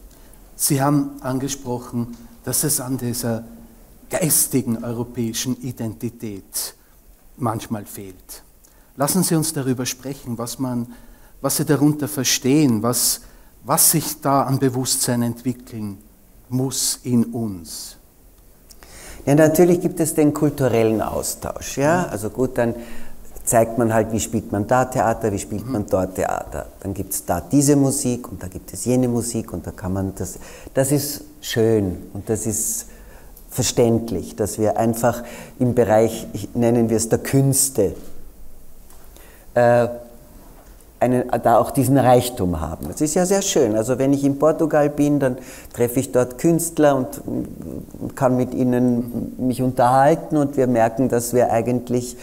Sie haben angesprochen, dass es an dieser geistigen europäischen Identität manchmal fehlt. Lassen Sie uns darüber sprechen, was Sie darunter verstehen, was sich da an Bewusstsein entwickeln muss in uns. Ja, natürlich gibt es den kulturellen Austausch. Ja? Also gut, dann zeigt man halt, wie spielt man da Theater, wie spielt man dort Theater. Dann gibt es da diese Musik und da gibt es jene Musik und da kann man das. Das ist schön und das ist verständlich, dass wir einfach im Bereich, nennen wir es der Künste, da auch diesen Reichtum haben. Das ist ja sehr schön. Also wenn ich in Portugal bin, dann treffe ich dort Künstler und kann mit ihnen mich unterhalten und wir merken, dass wir eigentlich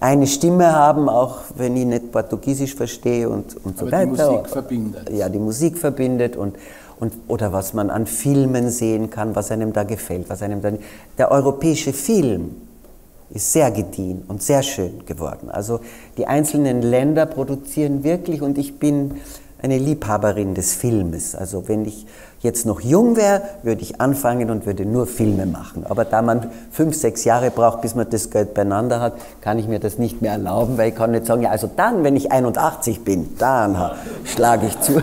eine Stimme haben, auch wenn ich nicht Portugiesisch verstehe und so weiter. Die Musik verbindet. Ja, die Musik verbindet oder was man an Filmen sehen kann, was einem da gefällt, was einem da nicht. Der europäische Film ist sehr gediehen und sehr schön geworden. Also die einzelnen Länder produzieren wirklich, und ich bin eine Liebhaberin des Filmes. Also wenn ich jetzt noch jung wäre, würde ich anfangen und würde nur Filme machen. Aber da man 5, 6 Jahre braucht, bis man das Geld beieinander hat, kann ich mir das nicht mehr erlauben, weil ich kann nicht sagen, ja, also dann, wenn ich 81 bin, dann schlage ich zu.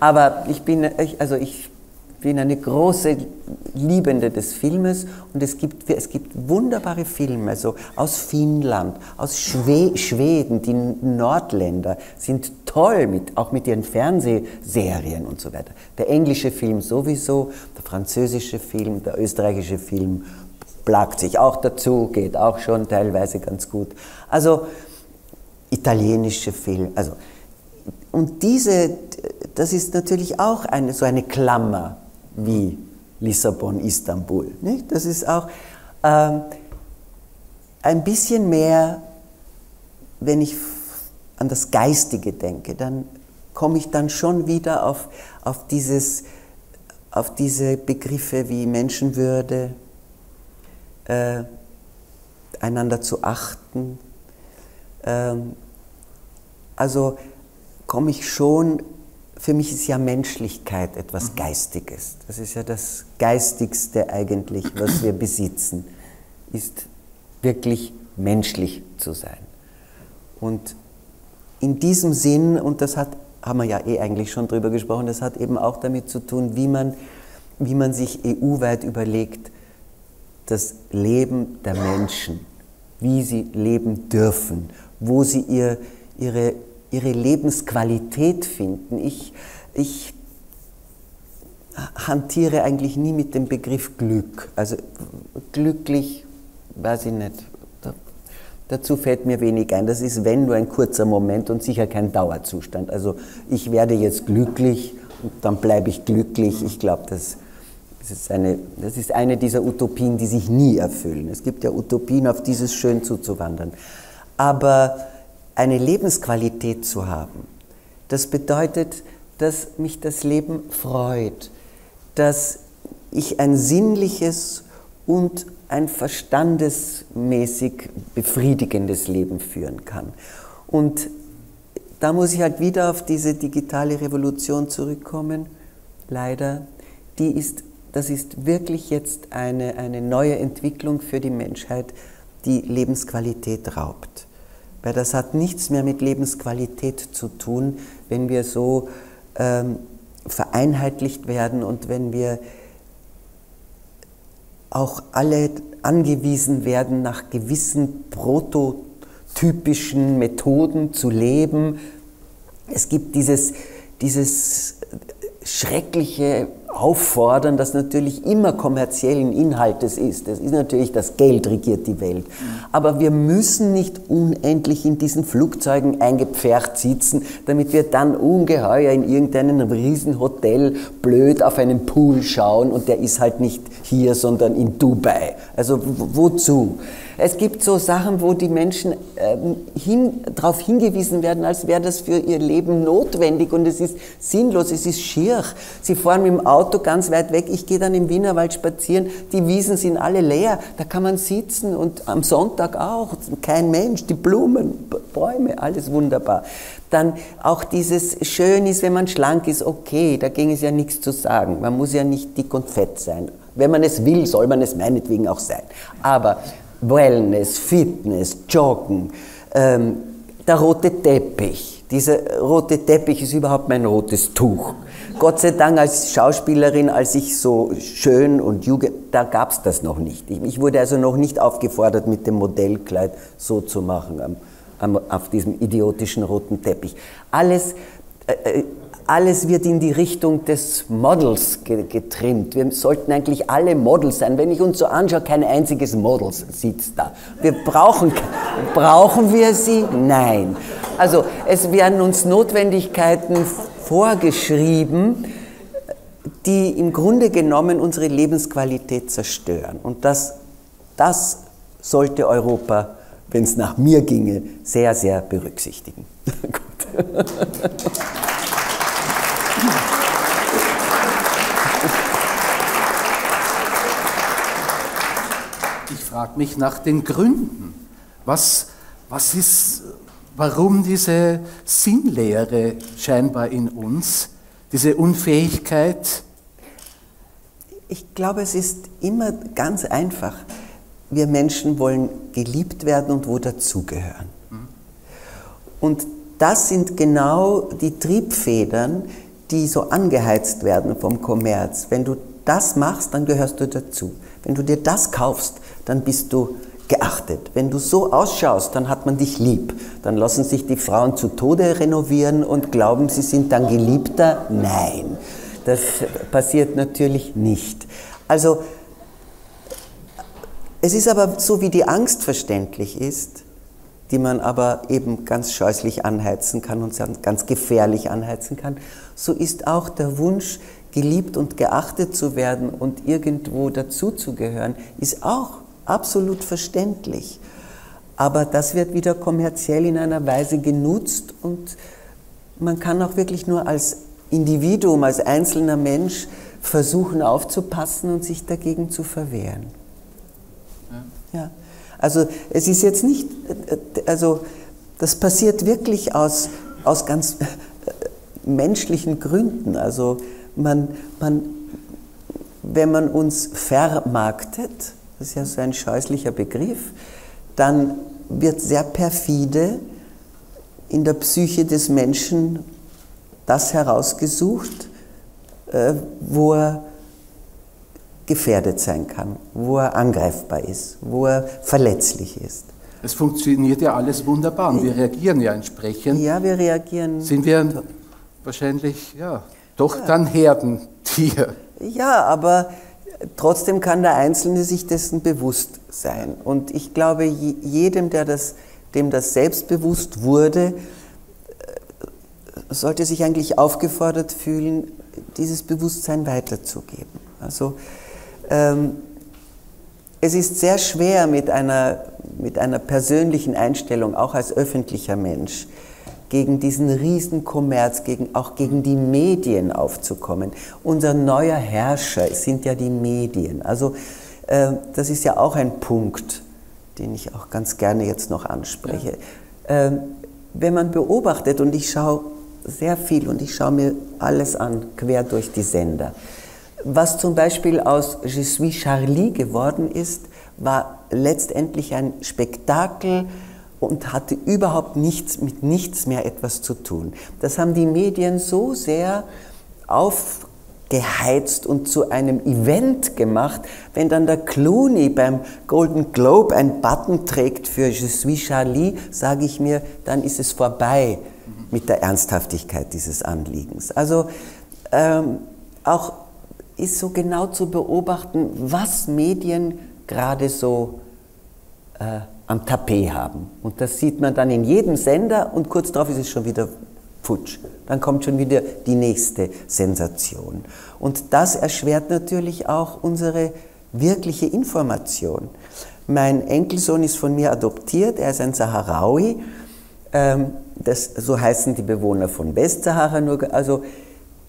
Aber ich bin eine große Liebende des Filmes, und es gibt wunderbare Filme, also aus Finnland, aus Schweden, die Nordländer sind toll, auch mit ihren Fernsehserien und so weiter. Der englische Film sowieso, der französische Film, der österreichische Film plagt sich auch dazu, geht auch schon teilweise ganz gut. Also italienische Filme, also und das ist natürlich auch so eine Klammer, wie Lissabon, Istanbul. Nicht? Das ist auch ein bisschen mehr, wenn ich an das Geistige denke, dann komme ich dann schon wieder auf diese Begriffe wie Menschenwürde, einander zu achten. Also komme ich schon. Für mich ist ja Menschlichkeit etwas Geistiges. Das ist ja das Geistigste eigentlich, was wir besitzen, ist wirklich menschlich zu sein. Und in diesem Sinn, und das haben wir ja eigentlich schon drüber gesprochen, das hat eben auch damit zu tun, wie man sich EU-weit überlegt, das Leben der Menschen, wie sie leben dürfen, wo sie ihre Lebensqualität finden. Ich hantiere eigentlich nie mit dem Begriff Glück. Also glücklich, weiß ich nicht, dazu fällt mir wenig ein. Das ist, wenn, nur ein kurzer Moment und sicher kein Dauerzustand. Also ich werde jetzt glücklich und dann bleibe ich glücklich. Ich glaube, das ist eine dieser Utopien, die sich nie erfüllen. Es gibt ja Utopien, auf dieses schön zuzuwandern. Aber eine Lebensqualität zu haben, das bedeutet, dass mich das Leben freut, dass ich ein sinnliches und ein verstandesmäßig befriedigendes Leben führen kann. Und da muss ich halt wieder auf diese digitale Revolution zurückkommen, leider. Das ist wirklich jetzt eine neue Entwicklung für die Menschheit, die Lebensqualität raubt. Weil das hat nichts mehr mit Lebensqualität zu tun, wenn wir so vereinheitlicht werden und wenn wir auch alle angewiesen werden, nach gewissen prototypischen Methoden zu leben. Es gibt dieses schreckliche Auffordern, das natürlich immer kommerziellen Inhaltes ist. Das ist natürlich, das Geld regiert die Welt. Aber wir müssen nicht unendlich in diesen Flugzeugen eingepfercht sitzen, damit wir dann ungeheuer in irgendeinem Riesenhotel blöd auf einen Pool schauen und der ist halt nicht hier, sondern in Dubai. Also wozu? Es gibt so Sachen, wo die Menschen darauf hingewiesen werden, als wäre das für ihr Leben notwendig, und es ist sinnlos, es ist schier. Sie fahren mit dem Auto ganz weit weg, ich gehe dann im Wienerwald spazieren, die Wiesen sind alle leer, da kann man sitzen, und am Sonntag auch, kein Mensch, die Blumen, Bäume, alles wunderbar. Dann auch dieses schön ist, wenn man schlank ist, okay, dagegen ist ja nichts zu sagen, man muss ja nicht dick und fett sein. Wenn man es will, soll man es meinetwegen auch sein. Aber Wellness, Fitness, Joggen, der rote Teppich. Dieser rote Teppich ist überhaupt mein rotes Tuch. Gott sei Dank als Schauspielerin, als ich so schön und da gab es das noch nicht. Ich wurde also noch nicht aufgefordert, mit dem Modellkleid so zu machen, auf diesem idiotischen roten Teppich. Alles wird in die Richtung des Models getrimmt. Wir sollten eigentlich alle Models sein. Wenn ich uns so anschaue, kein einziges Model sitzt da. Brauchen wir sie? Nein. Also es werden uns Notwendigkeiten vorgeschrieben, die im Grunde genommen unsere Lebensqualität zerstören. Und das sollte Europa, wenn es nach mir ginge, sehr, sehr berücksichtigen. Gut. Ich frage mich nach den Gründen. Was ist, warum diese Sinnlehre scheinbar in uns, diese Unfähigkeit? Ich glaube, es ist immer ganz einfach. Wir Menschen wollen geliebt werden und wo dazugehören. Und das sind genau die Triebfedern, die so angeheizt werden vom Kommerz. Wenn du das machst, dann gehörst du dazu. Wenn du dir das kaufst, dann bist du geachtet. Wenn du so ausschaust, dann hat man dich lieb. Dann lassen sich die Frauen zu Tode renovieren und glauben, sie sind dann geliebter. Nein, das passiert natürlich nicht. Also, es ist aber so, wie die Angst verständlich ist, die man aber eben ganz scheußlich anheizen kann und ganz gefährlich anheizen kann, so ist auch der Wunsch, geliebt und geachtet zu werden und irgendwo dazuzugehören, ist auch absolut verständlich. Aber das wird wieder kommerziell in einer Weise genutzt, und man kann auch wirklich nur als Individuum, als einzelner Mensch versuchen aufzupassen und sich dagegen zu verwehren. Ja. Also es ist jetzt nicht, also das passiert wirklich aus ganz menschlichen Gründen. Also wenn man uns vermarktet, das ist ja so ein scheußlicher Begriff, dann wird sehr perfide in der Psyche des Menschen das herausgesucht, wo er gefährdet sein kann, wo er angreifbar ist, wo er verletzlich ist. Es funktioniert ja alles wunderbar und wir reagieren ja entsprechend. Ja, wir reagieren. Sind wir wahrscheinlich, ja, doch dann Herdentier. Ja, aber trotzdem kann der Einzelne sich dessen bewusst sein. Und ich glaube, jedem, dem das selbst bewusst wurde, sollte sich eigentlich aufgefordert fühlen, dieses Bewusstsein weiterzugeben. Also es ist sehr schwer mit einer persönlichen Einstellung, auch als öffentlicher Mensch, gegen diesen Riesenkommerz, auch gegen die Medien aufzukommen. Unser neuer Herrscher sind ja die Medien. Also das ist ja auch ein Punkt, den ich auch ganz gerne jetzt noch anspreche. Ja. Wenn man beobachtet, und ich schaue sehr viel und ich schaue mir alles an, quer durch die Sender. Was zum Beispiel aus Je suis Charlie geworden ist, war letztendlich ein Spektakel und hatte überhaupt mit nichts mehr etwas zu tun. Das haben die Medien so sehr aufgeheizt und zu einem Event gemacht, wenn dann der Clooney beim Golden Globe einen Button trägt für Je suis Charlie, sage ich mir, dann ist es vorbei mit der Ernsthaftigkeit dieses Anliegens. Also auch ist so genau zu beobachten, was Medien gerade so am Tapet haben. Und das sieht man dann in jedem Sender und kurz darauf ist es schon wieder futsch. Dann kommt schon wieder die nächste Sensation. Und das erschwert natürlich auch unsere wirkliche Information. Mein Enkelsohn ist von mir adoptiert, er ist ein Sahraui. So heißen die Bewohner von Westsahara nur. Also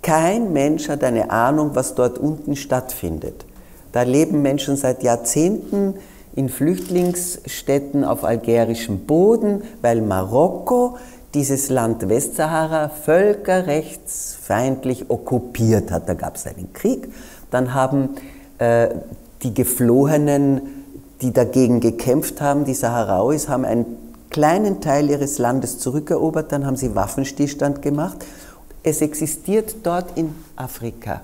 kein Mensch hat eine Ahnung, was dort unten stattfindet. Da leben Menschen seit Jahrzehnten in Flüchtlingsstädten auf algerischem Boden, weil Marokko dieses Land Westsahara völkerrechtsfeindlich okkupiert hat. Da gab es einen Krieg. Dann haben die Geflohenen, die dagegen gekämpft haben, die Saharauis, haben einen kleinen Teil ihres Landes zurückerobert, dann haben sie Waffenstillstand gemacht. Es existiert dort in Afrika,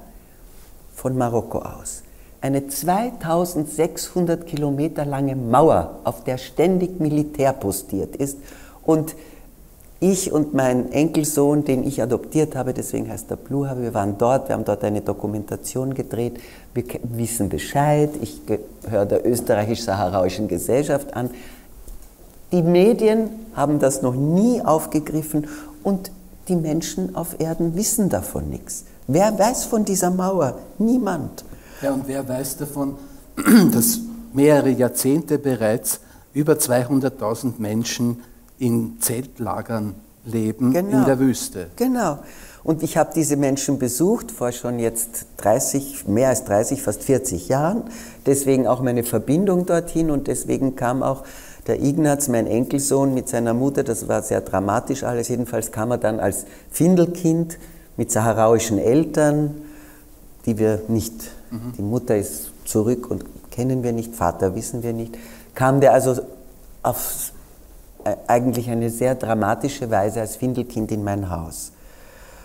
von Marokko aus, eine 2600 Kilometer lange Mauer, auf der ständig Militär postiert ist. Und ich und mein Enkelsohn, den ich adoptiert habe, deswegen heißt er Pluhar, wir waren dort, wir haben dort eine Dokumentation gedreht, wir wissen Bescheid, ich gehöre der österreichisch-saharauischen Gesellschaft an. Die Medien haben das noch nie aufgegriffen und die Menschen auf Erden wissen davon nichts. Wer weiß von dieser Mauer? Niemand. Ja, und wer weiß davon, dass mehrere Jahrzehnte bereits über 200.000 Menschen in Zeltlagern leben, genau, in der Wüste? Genau. Und ich habe diese Menschen besucht, vor schon jetzt mehr als 30, fast 40 Jahren. Deswegen auch meine Verbindung dorthin und deswegen kam auch der Ignaz, mein Enkelsohn, mit seiner Mutter, das war sehr dramatisch alles, jedenfalls kam er dann als Findelkind mit saharauischen Eltern, die wir nicht, die Mutter ist zurück und kennen wir nicht, Vater wissen wir nicht, kam der also auf eigentlich eine sehr dramatische Weise als Findelkind in mein Haus.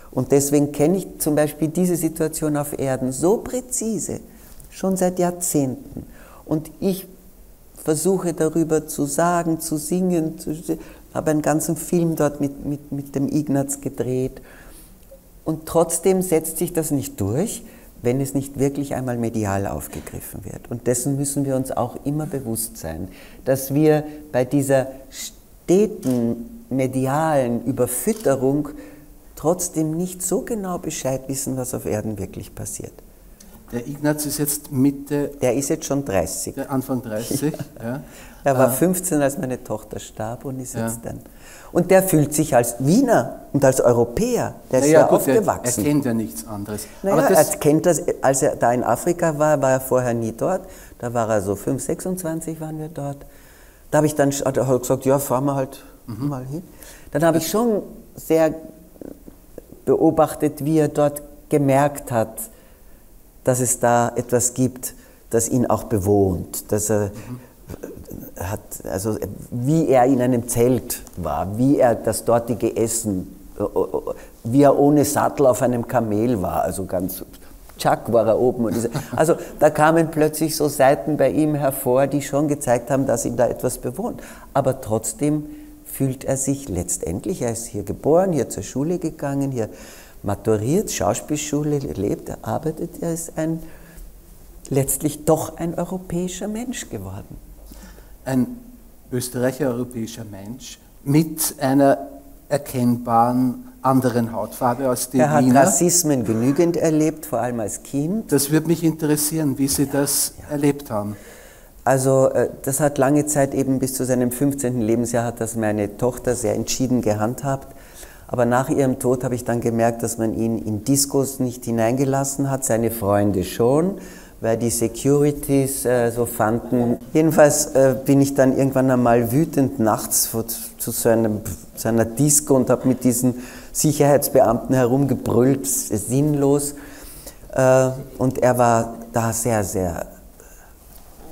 Und deswegen kenne ich zum Beispiel diese Situation auf Erden so präzise, schon seit Jahrzehnten. Und ich versuche darüber zu sagen, zu singen, habe einen ganzen Film dort mit dem Ignaz gedreht. Und trotzdem setzt sich das nicht durch, wenn es nicht wirklich einmal medial aufgegriffen wird. Und dessen müssen wir uns auch immer bewusst sein, dass wir bei dieser steten medialen Überfütterung trotzdem nicht so genau Bescheid wissen, was auf Erden wirklich passiert. Der Ignaz ist jetzt Mitte... Der ist jetzt schon 30. Anfang 30, ja. Ja. Er war 15, als meine Tochter starb und ist jetzt dann... Und der fühlt sich als Wiener und als Europäer. Der ist ja aufgewachsen. Er kennt ja nichts anderes. Naja, aber er kennt das, als er da in Afrika war, war er vorher nie dort. Da war er so 5, 26 waren wir dort. Da habe ich dann gesagt, ja, fahren wir halt mal hin. Dann habe ich schon sehr beobachtet, wie er dort gemerkt hat, dass es da etwas gibt, das ihn auch bewohnt, dass er hat, also wie er in einem Zelt war, wie er das dortige Essen, wie er ohne Sattel auf einem Kamel war, also ganz Chuck war er oben. Und also da kamen plötzlich so Seiten bei ihm hervor, die schon gezeigt haben, dass ihn da etwas bewohnt. Aber trotzdem fühlt er sich letztendlich, er ist hier geboren, hier zur Schule gegangen, hier maturiert, Schauspielschule, lebt, er arbeitet, er ist ein, letztlich doch ein europäischer Mensch geworden. Ein österreicher-europäischer Mensch mit einer erkennbaren anderen Hautfarbe als die Wiener. Er hat Rassismen genügend erlebt, vor allem als Kind. Das würde mich interessieren, wie Sie das erlebt haben. Also das hat lange Zeit, eben bis zu seinem 15. Lebensjahr hat das meine Tochter sehr entschieden gehandhabt. Aber nach ihrem Tod habe ich dann gemerkt, dass man ihn in Diskos nicht hineingelassen hat, seine Freunde schon, weil die Securities so fanden. Jedenfalls bin ich dann irgendwann einmal wütend nachts zu seiner Disco und habe mit diesen Sicherheitsbeamten herumgebrüllt, sinnlos. Und er war da sehr, sehr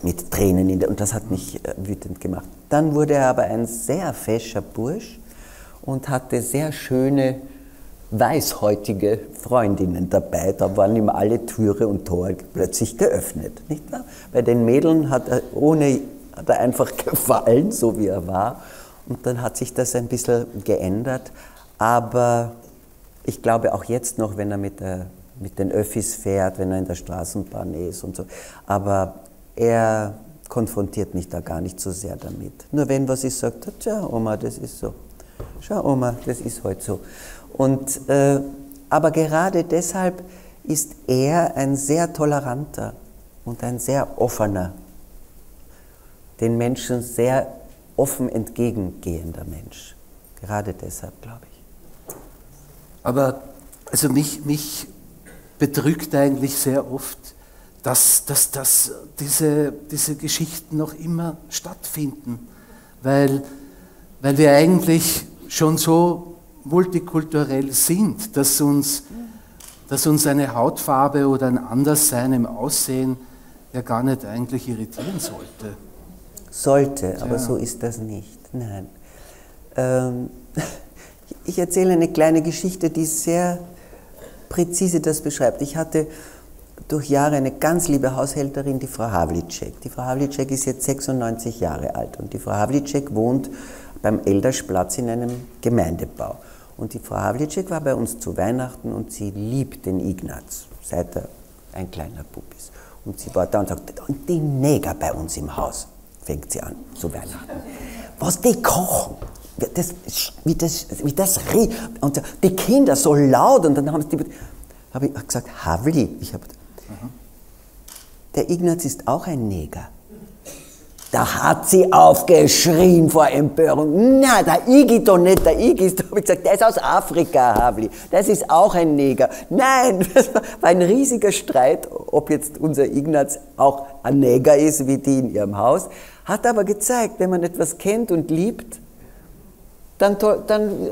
mit Tränen in der, und das hat mich wütend gemacht. Dann wurde er aber ein sehr fescher Bursch und hatte sehr schöne weißhäutige Freundinnen dabei, da waren ihm alle Türe und Tore plötzlich geöffnet. Nicht wahr? Bei den Mädeln hat er einfach gefallen, so wie er war, und dann hat sich das ein bisschen geändert, aber ich glaube auch jetzt noch, wenn er mit den Öffis fährt, wenn er in der Straßenbahn ist und so, aber er konfrontiert mich da gar nicht so sehr damit. Nur wenn was ist, sagt er, tja Oma, das ist so. Schau Oma, das ist heute so. Und, aber gerade deshalb ist er ein sehr toleranter und ein sehr offener, den Menschen sehr offen entgegengehender Mensch. Gerade deshalb, glaube ich. Aber also mich bedrückt eigentlich sehr oft, dass diese Geschichten noch immer stattfinden, weil wir eigentlich schon so multikulturell sind, dass uns eine Hautfarbe oder ein Anderssein im Aussehen ja gar nicht eigentlich irritieren sollte. Sollte, aber so ist das nicht, nein. Ich erzähle eine kleine Geschichte, die sehr präzise das beschreibt. Ich hatte durch Jahre eine ganz liebe Haushälterin, die Frau Havlicek. Die Frau Havlicek ist jetzt 96 Jahre alt und die Frau Havlicek wohnt beim Eldersplatz in einem Gemeindebau. Und die Frau Havlicek war bei uns zu Weihnachten und sie liebt den Ignaz, seit er ein kleiner Bub ist. Und sie war da und sagt, und die Neger bei uns im Haus, fängt sie an zu Weihnachten. Was die kochen, wie das riecht. Und die Kinder so laut. Und dann habe ich gesagt, Havli, der Ignaz ist auch ein Neger. Da hat sie aufgeschrien vor Empörung. Na, der Igi doch nicht, der Igi ist, da habe ich gesagt, der ist aus Afrika, Havli. Das ist auch ein Neger. Nein, das war ein riesiger Streit, ob jetzt unser Ignaz auch ein Neger ist, wie die in ihrem Haus. Hat aber gezeigt, wenn man etwas kennt und liebt, dann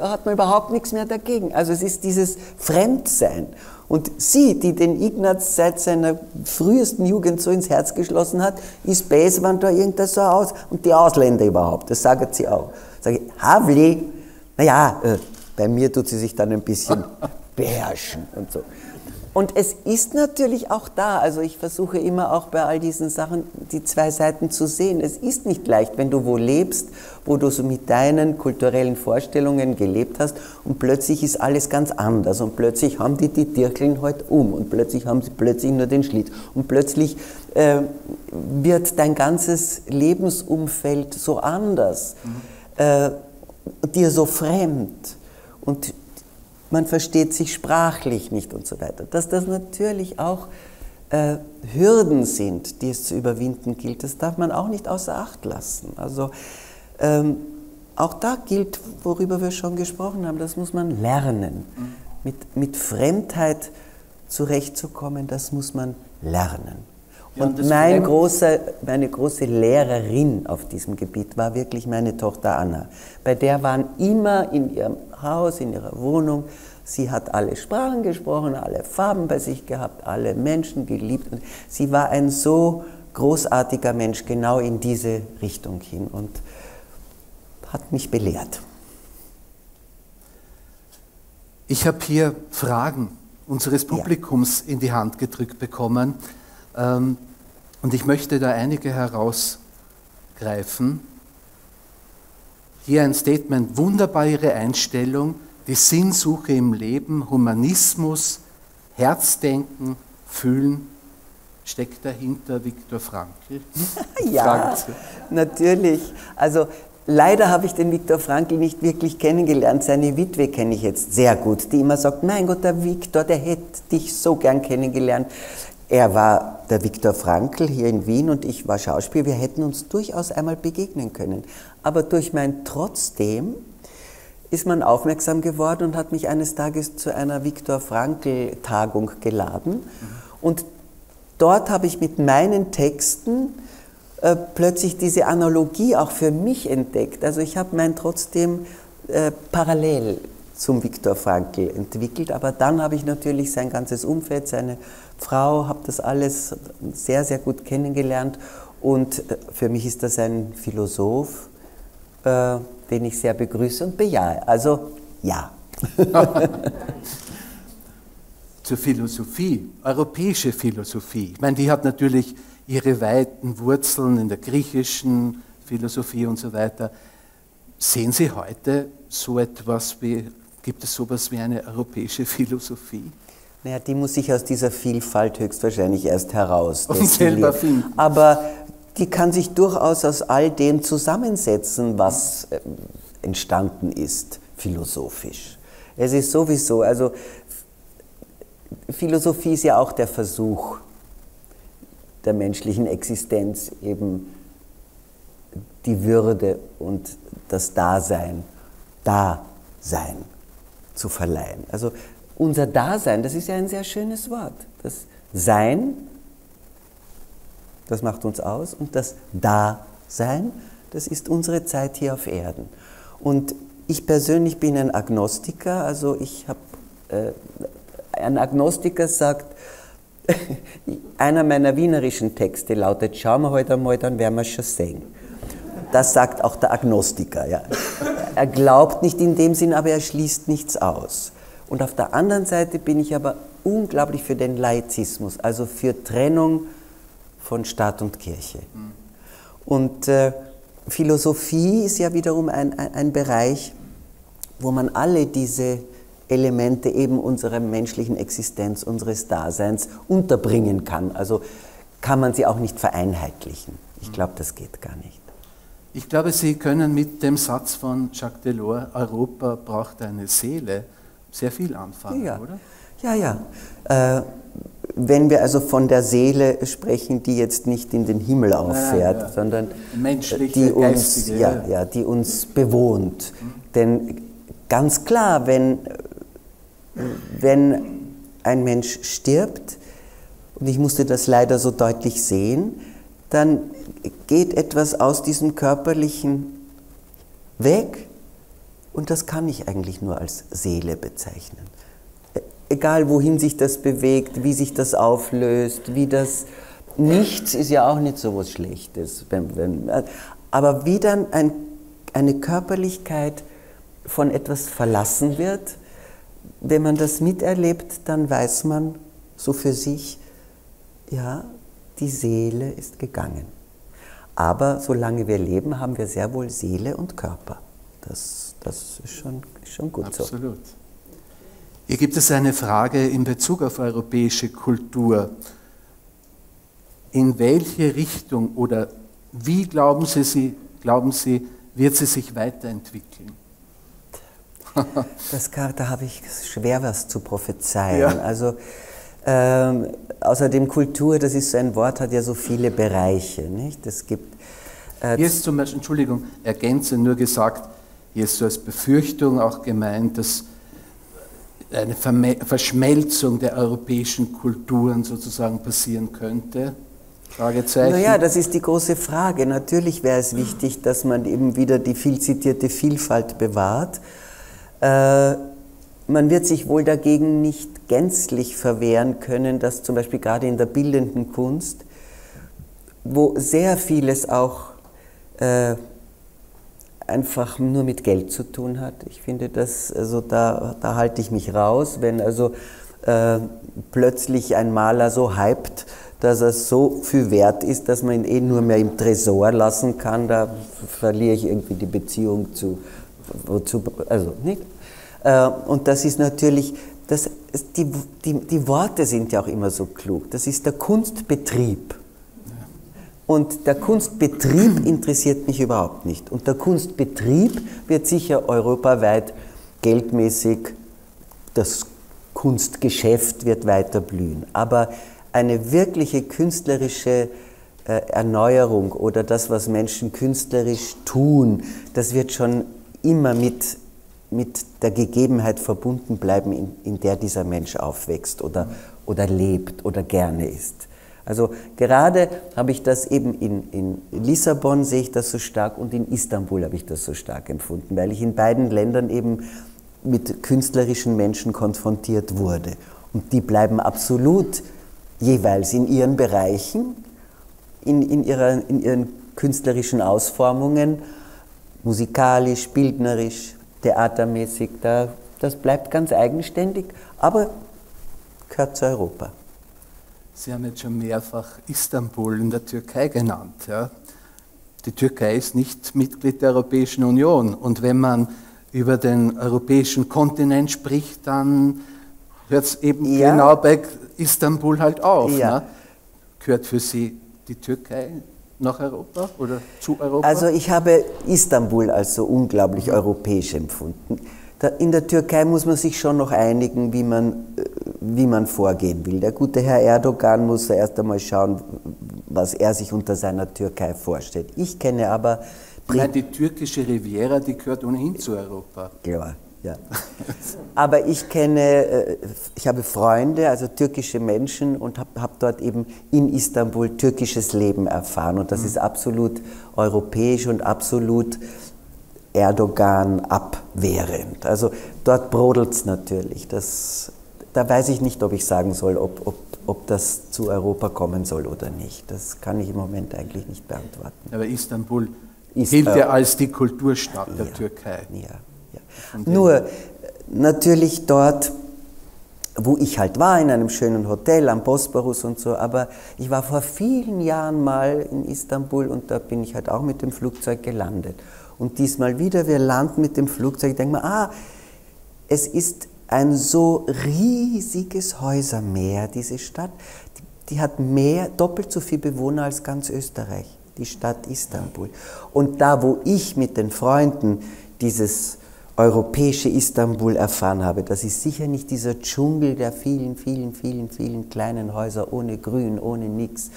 hat man überhaupt nichts mehr dagegen. Also es ist dieses Fremdsein. Und sie, die den Ignaz seit seiner frühesten Jugend so ins Herz geschlossen hat, ist Beswand da irgendwas so aus. Und die Ausländer überhaupt, das sagt sie auch. Sage ich, Havli, naja, bei mir tut sie sich dann ein bisschen beherrschen und so. Und es ist natürlich auch da, also ich versuche immer auch bei all diesen Sachen die zwei Seiten zu sehen. Es ist nicht leicht, wenn du wo lebst, wo du so mit deinen kulturellen Vorstellungen gelebt hast und plötzlich ist alles ganz anders und plötzlich haben die Dirkeln heute um und plötzlich haben sie plötzlich nur den Schlitz und plötzlich wird dein ganzes Lebensumfeld so anders, dir so fremd und man versteht sich sprachlich nicht und so weiter. Dass das natürlich auch Hürden sind, die es zu überwinden gilt, das darf man auch nicht außer Acht lassen. Also auch da gilt, worüber wir schon gesprochen haben, das muss man lernen. Mit Fremdheit zurechtzukommen, das muss man lernen. Ja, und meine große Lehrerin auf diesem Gebiet war wirklich meine Tochter Anna. Bei der waren immer in ihrem Haus, in ihrer Wohnung, sie hat alle Sprachen gesprochen, alle Farben bei sich gehabt, alle Menschen geliebt. Und sie war ein so großartiger Mensch, genau in diese Richtung hin und hat mich belehrt. Ich habe hier Fragen unseres Publikums in die Hand gedrückt bekommen. Und ich möchte da einige herausgreifen. Hier ein Statement: wunderbare Einstellung, die Sinnsuche im Leben, Humanismus, Herzdenken, Fühlen. Steckt dahinter Viktor Frankl? Ja, natürlich. Also leider habe ich den Viktor Frankl nicht wirklich kennengelernt. Seine Witwe kenne ich jetzt sehr gut, die immer sagt, mein Gott, der Viktor, der hätte dich so gern kennengelernt. Er war der Viktor Frankl hier in Wien und ich war Schauspieler. Wir hätten uns durchaus einmal begegnen können. Aber durch mein Trotzdem ist man aufmerksam geworden und hat mich eines Tages zu einer Viktor Frankl-Tagung geladen. Und dort habe ich mit meinen Texten plötzlich diese Analogie auch für mich entdeckt. Also ich habe mein Trotzdem parallel zum Viktor Frankl entwickelt, aber dann habe ich natürlich sein ganzes Umfeld, seine Frau, habe das alles sehr, sehr gut kennengelernt und für mich ist das ein Philosoph, den ich sehr begrüße und bejahe. Also ja. Zur Philosophie, europäische Philosophie. Ich meine, die hat natürlich ihre weiten Wurzeln in der griechischen Philosophie und so weiter. Sehen Sie heute so etwas wie, gibt es sowas wie eine europäische Philosophie? Naja, die muss sich aus dieser Vielfalt höchstwahrscheinlich erst heraus selber finden. Aber die kann sich durchaus aus all dem zusammensetzen, was entstanden ist, philosophisch. Es ist sowieso, also Philosophie ist ja auch der Versuch der menschlichen Existenz, eben die Würde und das Dasein zu verleihen. Also unser Dasein, das ist ja ein sehr schönes Wort. Das Sein, das macht uns aus, und das Dasein, das ist unsere Zeit hier auf Erden. Und ich persönlich bin ein Agnostiker, also ich habe... Ein Agnostiker sagt, einer meiner wienerischen Texte lautet, schauen wir heute einmal, dann werden wir es schon sehen. Das sagt auch der Agnostiker. Ja. Er glaubt nicht in dem Sinn, aber er schließt nichts aus. Und auf der anderen Seite bin ich aber unglaublich für den Laizismus, also für Trennung von Staat und Kirche. Und Philosophie ist ja wiederum ein Bereich, wo man alle diese Elemente eben unserer menschlichen Existenz, unseres Daseins unterbringen kann. Also kann man sie auch nicht vereinheitlichen. Ich glaube, das geht gar nicht. Ich glaube, Sie können mit dem Satz von Jacques Delors, Europa braucht eine Seele, sehr viel anfangen, oder? Ja, ja. Wenn wir also von der Seele sprechen, die jetzt nicht in den Himmel auffährt, sondern die uns, die uns bewohnt. Denn ganz klar, wenn ein Mensch stirbt, und ich musste das leider so deutlich sehen, dann geht etwas aus diesem Körperlichen weg, und das kann ich eigentlich nur als Seele bezeichnen. Egal wohin sich das bewegt, wie sich das auflöst, wie das... Nichts ist ja auch nicht so was Schlechtes. Aber wie dann eine Körperlichkeit von etwas verlassen wird, wenn man das miterlebt, dann weiß man so für sich, ja, die Seele ist gegangen. Aber solange wir leben, haben wir sehr wohl Seele und Körper. Das ist schon gut so. Absolut. Hier gibt es eine Frage in Bezug auf europäische Kultur. In welche Richtung oder wie glauben Sie, wird sie sich weiterentwickeln? Da habe ich schwer was zu prophezeien. Ja. Also, außerdem Kultur, das ist so ein Wort, hat ja so viele Bereiche. Nicht? Es gibt, hier ist zum Beispiel, Entschuldigung, ergänzend nur gesagt, hier ist so als Befürchtung auch gemeint, dass eine Verschmelzung der europäischen Kulturen sozusagen passieren könnte. Naja, das ist die große Frage. Natürlich wäre es wichtig, dass man eben wieder die viel zitierte Vielfalt bewahrt. Man wird sich wohl dagegen nicht gänzlich verwehren können, dass zum Beispiel gerade in der bildenden Kunst, wo sehr vieles auch einfach nur mit Geld zu tun hat, ich finde das, also da halte ich mich raus, wenn also plötzlich ein Maler so hypt, dass er so viel wert ist, dass man ihn eh nur mehr im Tresor lassen kann, da verliere ich irgendwie die Beziehung zu, wozu, also nicht. Und das ist natürlich, das, die Worte sind ja auch immer so klug, das ist der Kunstbetrieb. Und der Kunstbetrieb interessiert mich überhaupt nicht. Und der Kunstbetrieb wird sicher europaweit geldmäßig, das Kunstgeschäft wird weiter blühen. Aber eine wirkliche künstlerische Erneuerung oder das, was Menschen künstlerisch tun, das wird schon immer mit der Gegebenheit verbunden bleiben, in der dieser Mensch aufwächst oder lebt oder gerne ist. Also gerade habe ich das eben in Lissabon, sehe ich das so stark, und in Istanbul habe ich das so stark empfunden, weil ich in beiden Ländern eben mit künstlerischen Menschen konfrontiert wurde. Und die bleiben absolut jeweils in ihren Bereichen, in ihren künstlerischen Ausformungen, musikalisch, bildnerisch, theatermäßig, das bleibt ganz eigenständig, aber gehört zu Europa. Sie haben jetzt schon mehrfach Istanbul in der Türkei genannt. Ja? Die Türkei ist nicht Mitglied der Europäischen Union. Und wenn man über den europäischen Kontinent spricht, dann hört es eben ja, genau bei Istanbul halt auf. Ja. Ne? Gehört für Sie die Türkei nach Europa oder zu Europa? Also ich habe Istanbul als so unglaublich europäisch empfunden. In der Türkei muss man sich schon noch einigen, wie man vorgehen will. Der gute Herr Erdogan muss erst einmal schauen, was er sich unter seiner Türkei vorstellt. Ich kenne aber... Nein, die türkische Riviera, die gehört ohnehin zu Europa. Ja, ja. Aber ich habe Freunde, also türkische Menschen, und habe dort eben in Istanbul türkisches Leben erfahren. Und das ist absolut europäisch und absolut... Erdogan abwehrend. Also dort brodelt es natürlich. Da weiß ich nicht, ob ich sagen soll, ob das zu Europa kommen soll oder nicht. Das kann ich im Moment eigentlich nicht beantworten. Aber Istanbul gilt ja als die Kulturstadt der Türkei. Ja. Nur natürlich dort, wo ich halt war, in einem schönen Hotel am Bosporus und so, aber ich war vor vielen Jahren mal in Istanbul und da bin ich halt auch mit dem Flugzeug gelandet. Und diesmal wieder, wir landen mit dem Flugzeug, ich denke mir, es ist ein so riesiges Häusermeer, diese Stadt. Die hat mehr, doppelt so viele Bewohner als ganz Österreich, die Stadt Istanbul. Und da, wo ich mit den Freunden dieses europäische Istanbul erfahren habe, das ist sicher nicht dieser Dschungel der vielen kleinen Häuser ohne Grün, ohne nichts.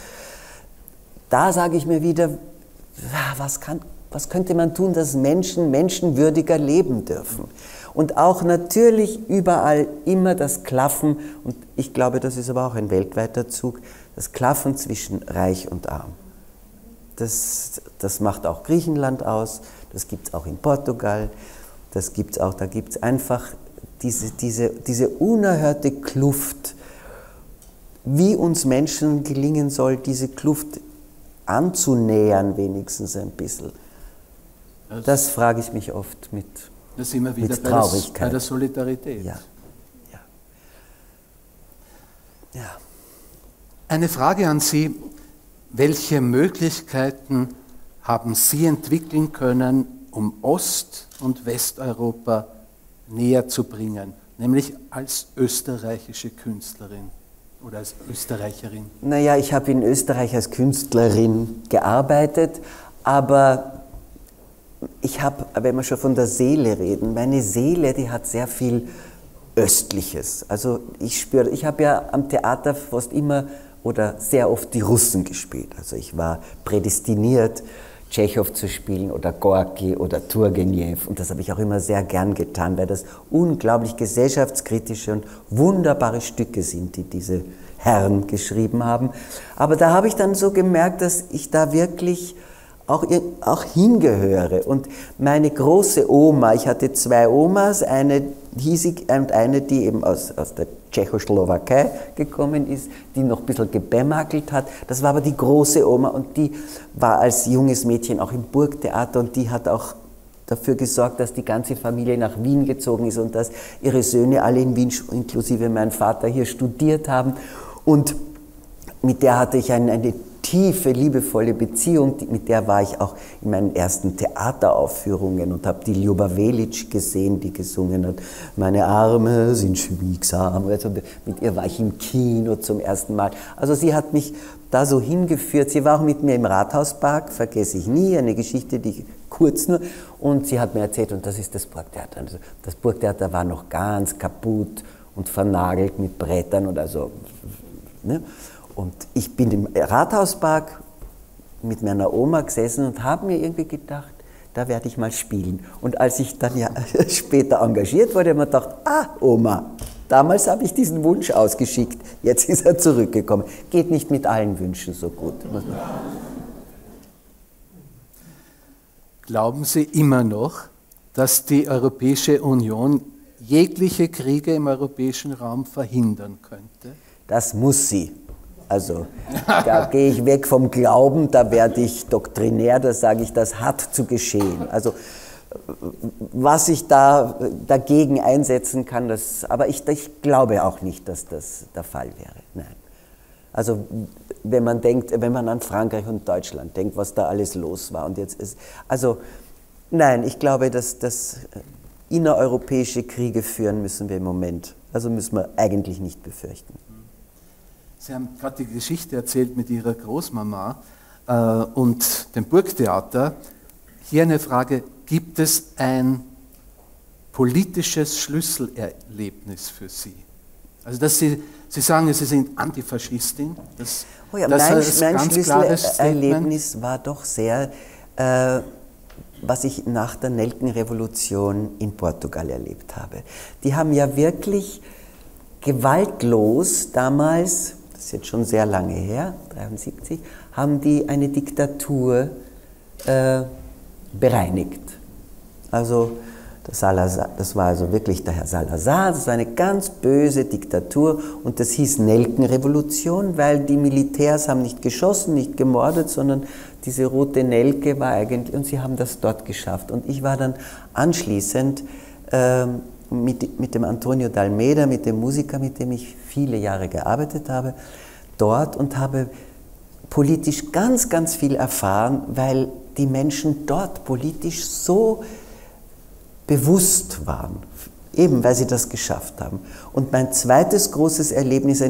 Da sage ich mir wieder, was könnte man tun, dass Menschen menschenwürdiger leben dürfen? Und auch natürlich überall immer das Klaffen, und ich glaube, das ist aber auch ein weltweiter Zug, das Klaffen zwischen Reich und Arm. Das macht auch Griechenland aus, das gibt es auch in Portugal, das gibt es auch, da gibt es einfach diese unerhörte Kluft, wie uns Menschen gelingen soll, diese Kluft anzunähern, wenigstens ein bisschen. Das frage ich mich oft mit Traurigkeit. Da sind wir wieder bei der Solidarität. Ja. Eine Frage an Sie. Welche Möglichkeiten haben Sie entwickeln können, um Ost- und Westeuropa näher zu bringen, nämlich als österreichische Künstlerin oder als Österreicherin? Naja, ich habe in Österreich als Künstlerin gearbeitet, aber... Ich habe, wenn wir schon von der Seele reden, meine Seele, die hat sehr viel Östliches. Also ich spüre, ich habe ja am Theater fast immer oder sehr oft die Russen gespielt. Also ich war prädestiniert, Tschechow zu spielen oder Gorki oder Turgenev. Und das habe ich auch immer sehr gern getan, weil das unglaublich gesellschaftskritische und wunderbare Stücke sind, die diese Herren geschrieben haben. Aber da habe ich dann so gemerkt, dass ich da wirklich... Auch hingehöre. Und meine große Oma, ich hatte zwei Omas, eine hiesig und eine, die eben aus der Tschechoslowakei gekommen ist, die noch ein bisschen gebämakelt hat. Das war aber die große Oma und die war als junges Mädchen auch im Burgtheater und die hat auch dafür gesorgt, dass die ganze Familie nach Wien gezogen ist und dass ihre Söhne alle in Wien, inklusive mein Vater, hier studiert haben. Und mit der hatte ich eine tiefe, liebevolle Beziehung, mit der war ich auch in meinen ersten Theateraufführungen und habe die Ljuba Welitsch gesehen, die gesungen hat, meine Arme sind schwiegsam. Also mit ihr war ich im Kino zum ersten Mal. Also sie hat mich da so hingeführt. Sie war auch mit mir im Rathauspark, vergesse ich nie, eine Geschichte, die ich kurz nur, und sie hat mir erzählt, und das ist das Burgtheater. Also das Burgtheater war noch ganz kaputt und vernagelt mit Brettern und also, ne? Und ich bin im Rathauspark mit meiner Oma gesessen und habe mir irgendwie gedacht, da werde ich mal spielen. Und als ich dann ja später engagiert wurde, habe ich mir gedacht, ah, Oma, damals habe ich diesen Wunsch ausgeschickt, jetzt ist er zurückgekommen. Geht nicht mit allen Wünschen so gut. Glauben Sie immer noch, dass die Europäische Union jegliche Kriege im europäischen Raum verhindern könnte? Das muss sie. Also da gehe ich weg vom Glauben, da werde ich doktrinär, da sage ich, das hat zu geschehen. Also was ich da dagegen einsetzen kann, das, aber ich glaube auch nicht, dass das der Fall wäre. Nein. Also wenn man denkt, wenn man an Frankreich und Deutschland denkt, was da alles los war und jetzt ist, also nein, ich glaube, dass innereuropäische Kriege führen müssen wir im Moment. Also müssen wir eigentlich nicht befürchten. Sie haben gerade die Geschichte erzählt mit Ihrer Großmama und dem Burgtheater. Hier eine Frage, gibt es ein politisches Schlüsselerlebnis für Sie? Also dass Sie sagen, Sie sind Antifaschistin. Das, oh ja, mein Schlüsselerlebnis war doch sehr, was ich nach der Nelkenrevolution in Portugal erlebt habe. Die haben ja wirklich gewaltlos damals, das ist jetzt schon sehr lange her, 1973, haben die eine Diktatur bereinigt. Also Salazar, das war also wirklich der Herr Salazar, das war eine ganz böse Diktatur und das hieß Nelkenrevolution, weil die Militärs haben nicht geschossen, nicht gemordet, sondern diese rote Nelke war eigentlich, und sie haben das dort geschafft. Und ich war dann anschließend mit dem António d'Almeida, mit dem Musiker, mit dem ich viele Jahre gearbeitet habe, dort und habe politisch ganz, ganz viel erfahren, weil die Menschen dort politisch so bewusst waren, eben weil sie das geschafft haben. Und mein zweites großes Erlebnis,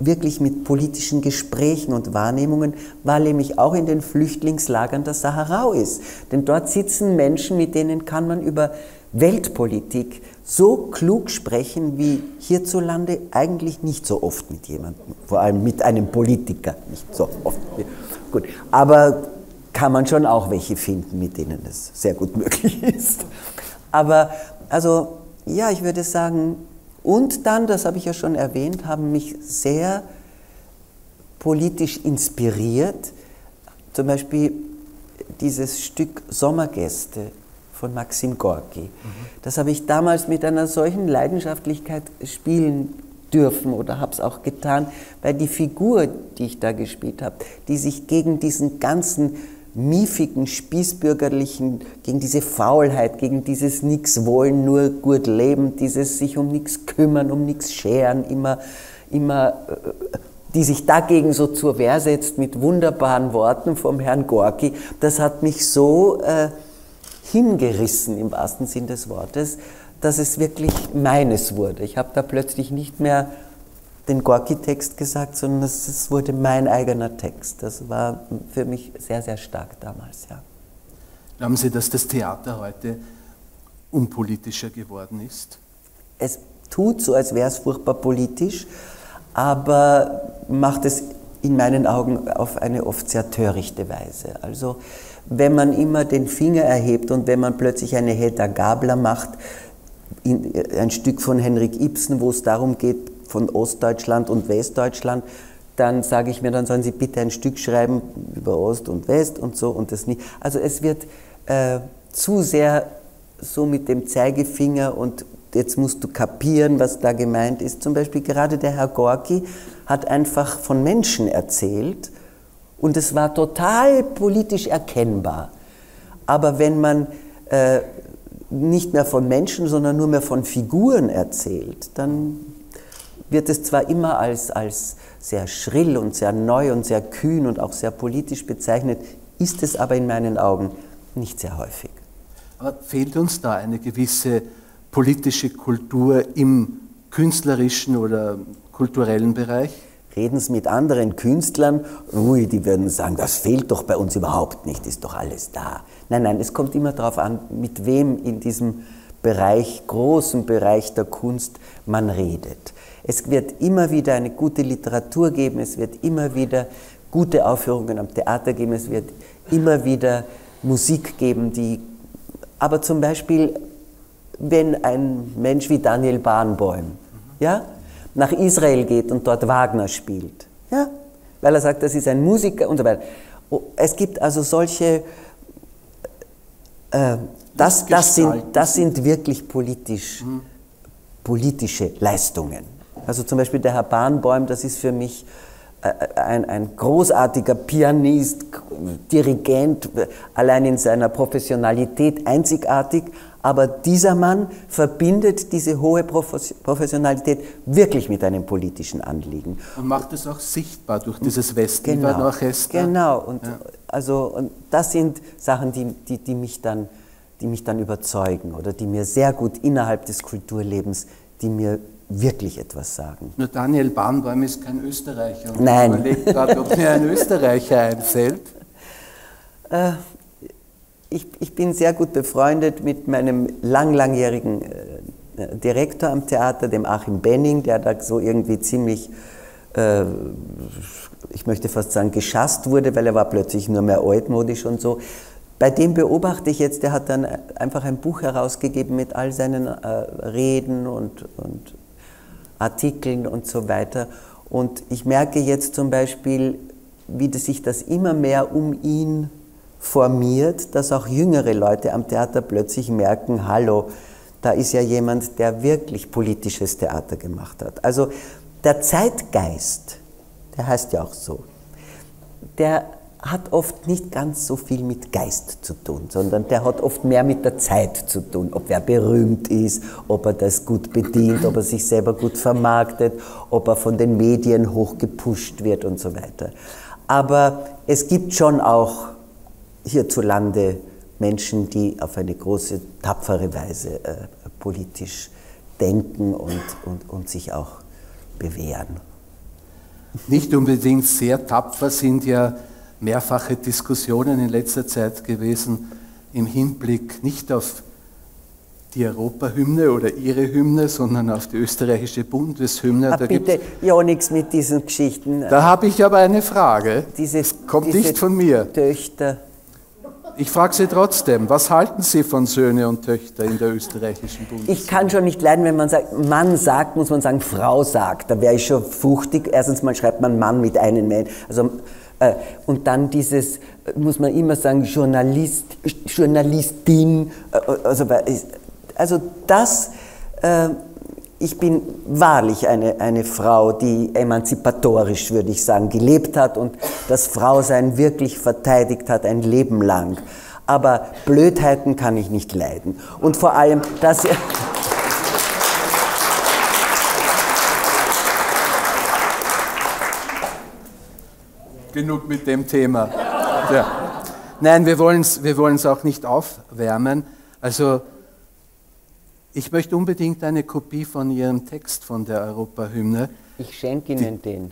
wirklich mit politischen Gesprächen und Wahrnehmungen, war nämlich auch in den Flüchtlingslagern der Saharauis. Denn dort sitzen Menschen, mit denen kann man über Weltpolitik so klug sprechen wie hierzulande eigentlich nicht so oft mit jemandem, vor allem mit einem Politiker, nicht so oft. Gut, aber kann man schon auch welche finden, mit denen es sehr gut möglich ist. Aber also, ja, ich würde sagen, und dann, das habe ich ja schon erwähnt, haben mich sehr politisch inspiriert, zum Beispiel dieses Stück Sommergäste von Maxim Gorki. Das habe ich damals mit einer solchen Leidenschaftlichkeit spielen dürfen oder habe es auch getan, weil die Figur, die ich da gespielt habe, die sich gegen diesen ganzen miefigen, spießbürgerlichen, gegen diese Faulheit, gegen dieses nichts wollen, nur gut leben, dieses sich um nichts kümmern, um nichts scheren, immer die sich dagegen so zur Wehr setzt mit wunderbaren Worten vom Herrn Gorki, das hat mich so hingerissen, im wahrsten Sinn des Wortes, dass es wirklich meines wurde. Ich habe da plötzlich nicht mehr den Gorki-Text gesagt, sondern es wurde mein eigener Text. Das war für mich sehr, sehr stark damals, ja. Glauben Sie, dass das Theater heute unpolitischer geworden ist? Es tut so, als wäre es furchtbar politisch, aber macht es in meinen Augen auf eine oft sehr törichte Weise. Also, wenn man immer den Finger erhebt und wenn man plötzlich eine Hedda Gabler macht, ein Stück von Henrik Ibsen, wo es darum geht, von Ostdeutschland und Westdeutschland, dann sage ich mir, dann sollen Sie bitte ein Stück schreiben über Ost und West und so und das nicht. Also es wird zu sehr so mit dem Zeigefinger und jetzt musst du kapieren, was da gemeint ist. Zum Beispiel gerade der Herr Gorki hat einfach von Menschen erzählt, und es war total politisch erkennbar. Aber wenn man nicht mehr von Menschen, sondern nur mehr von Figuren erzählt, dann wird es zwar immer als sehr schrill und sehr neu und sehr kühn und auch sehr politisch bezeichnet, ist es aber in meinen Augen nicht sehr häufig. Aber fehlt uns da eine gewisse politische Kultur im künstlerischen oder kulturellen Bereich? Reden Sie mit anderen Künstlern, ui, die werden sagen, das fehlt doch bei uns überhaupt nicht, ist doch alles da. Nein, nein, es kommt immer darauf an, mit wem in diesem Bereich, großen Bereich der Kunst man redet. Es wird immer wieder eine gute Literatur geben, es wird immer wieder gute Aufführungen am Theater geben, es wird immer wieder Musik geben, die, aber zum Beispiel, wenn ein Mensch wie Daniel Barenboim, ja, nach Israel geht und dort Wagner spielt, ja, weil er sagt, das ist ein Musiker und so weiter. Es gibt also solche, das sind wirklich politisch, politische Leistungen. Also zum Beispiel der Herr Barenboim, das ist für mich ein großartiger Pianist, Dirigent, allein in seiner Professionalität einzigartig, aber dieser Mann verbindet diese hohe Professionalität wirklich mit einem politischen Anliegen. Und macht es auch sichtbar durch dieses Westlinger-Orchester. Genau, und, ja. Also, und das sind Sachen, die mich dann überzeugen oder die mir sehr gut innerhalb des Kulturlebens, die mir wirklich etwas sagen. Nur Daniel Barenboim ist kein Österreicher. Und nein. Ich überlege gerade, ob mir ein Österreicher einfällt. Ich bin sehr gut befreundet mit meinem langjährigen Direktor am Theater, dem Achim Benning, der da so irgendwie ziemlich, ich möchte fast sagen, geschasst wurde, weil er war plötzlich nur mehr altmodisch und so. Bei dem beobachte ich jetzt, der hat dann einfach ein Buch herausgegeben mit all seinen Reden und Artikeln und so weiter. Und ich merke jetzt zum Beispiel, wie sich das immer mehr um ihn formiert, dass auch jüngere Leute am Theater plötzlich merken, hallo, da ist ja jemand, der wirklich politisches Theater gemacht hat. Also der Zeitgeist, der heißt ja auch so, der hat oft nicht ganz so viel mit Geist zu tun, sondern der hat oft mehr mit der Zeit zu tun, ob wer berühmt ist, ob er das gut bedient, ob er sich selber gut vermarktet, ob er von den Medien hochgepusht wird und so weiter. Aber es gibt schon auch hierzulande Menschen, die auf eine große, tapfere Weise politisch denken und sich auch bewähren. Nicht unbedingt sehr tapfer sind ja mehrfache Diskussionen in letzter Zeit gewesen im Hinblick nicht auf die Europahymne oder ihre Hymne, sondern auf die österreichische Bundeshymne. Da bitte, ja nichts mit diesen Geschichten. Da habe ich aber eine Frage, kommt nicht von mir. Töchter. Ich frage Sie trotzdem, was halten Sie von Söhne und Töchter in der österreichischen Bundeshymne? Ich kann schon nicht leiden, wenn man sagt, Mann sagt, muss man sagen, Frau sagt. Da wäre ich schon fuchtig. Erstens mal schreibt man Mann mit einem Mann. Also, und dann dieses, muss man immer sagen, Journalist, Journalistin, also das, ich bin wahrlich eine Frau, die emanzipatorisch, würde ich sagen, gelebt hat und das Frausein wirklich verteidigt hat, ein Leben lang. Aber Blödheiten kann ich nicht leiden. Und vor allem, dass... Genug mit dem Thema. Ja. Nein, wir wollen's auch nicht aufwärmen. Also... Ich möchte unbedingt eine Kopie von Ihrem Text von der Europahymne. Ich schenke Ihnen den.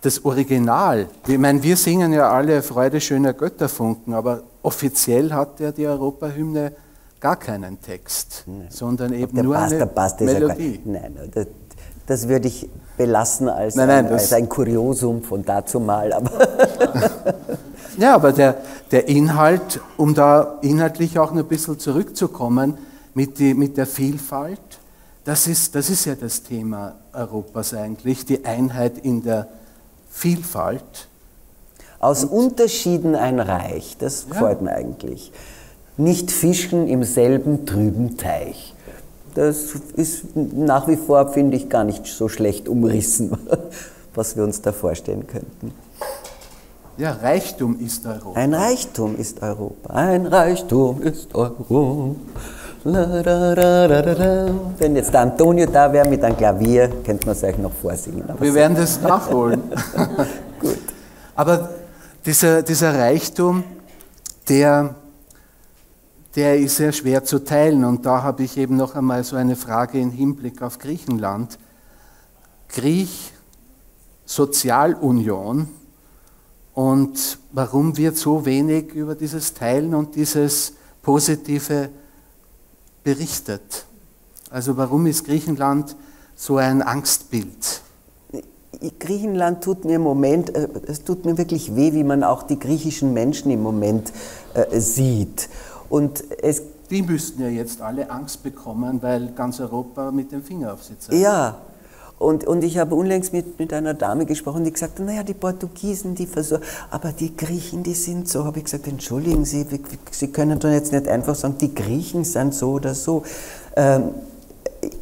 Das Original, ich meine, wir singen ja alle Freude schöner Götterfunken, aber offiziell hat ja die Europahymne gar keinen Text, nein, sondern eben nur eine Melodie. Nein, das würde ich belassen als, als ein Kuriosum von dazu mal. Aber ja, aber der Inhalt, um da inhaltlich auch noch ein bisschen zurückzukommen, mit der Vielfalt, das ist ja das Thema Europas eigentlich, die Einheit in der Vielfalt. Aus Unterschieden ein Reich, das gefällt mir eigentlich. Nicht fischen im selben trüben Teich. Das ist nach wie vor, finde ich, gar nicht so schlecht umrissen, was wir uns da vorstellen könnten. Ja, Reichtum ist Europa. Ein Reichtum ist Europa. Ein Reichtum ist Europa. La, da, da, da, da, da. Wenn jetzt der Antonio da wäre mit einem Klavier, könnte man es euch noch vorsingen. Aber wir werden das nachholen. Gut. Aber dieser Reichtum, der ist sehr schwer zu teilen. Und da habe ich eben noch einmal so eine Frage im Hinblick auf Griechenland. Griech-Sozialunion und warum wird so wenig über dieses Teilen und dieses Positive berichtet? Also warum ist Griechenland so ein Angstbild? Griechenland tut mir im Moment, es tut mir wirklich weh, wie man auch die griechischen Menschen im Moment sieht. Und die müssten ja jetzt alle Angst bekommen, weil ganz Europa mit dem Finger auf sie zeigt. Ja. Und ich habe unlängst mit einer Dame gesprochen, die gesagt hat, naja, die Portugiesen, die versorgen, aber die Griechen, die sind so. Habe ich gesagt, entschuldigen Sie, Sie können doch jetzt nicht einfach sagen, die Griechen sind so oder so.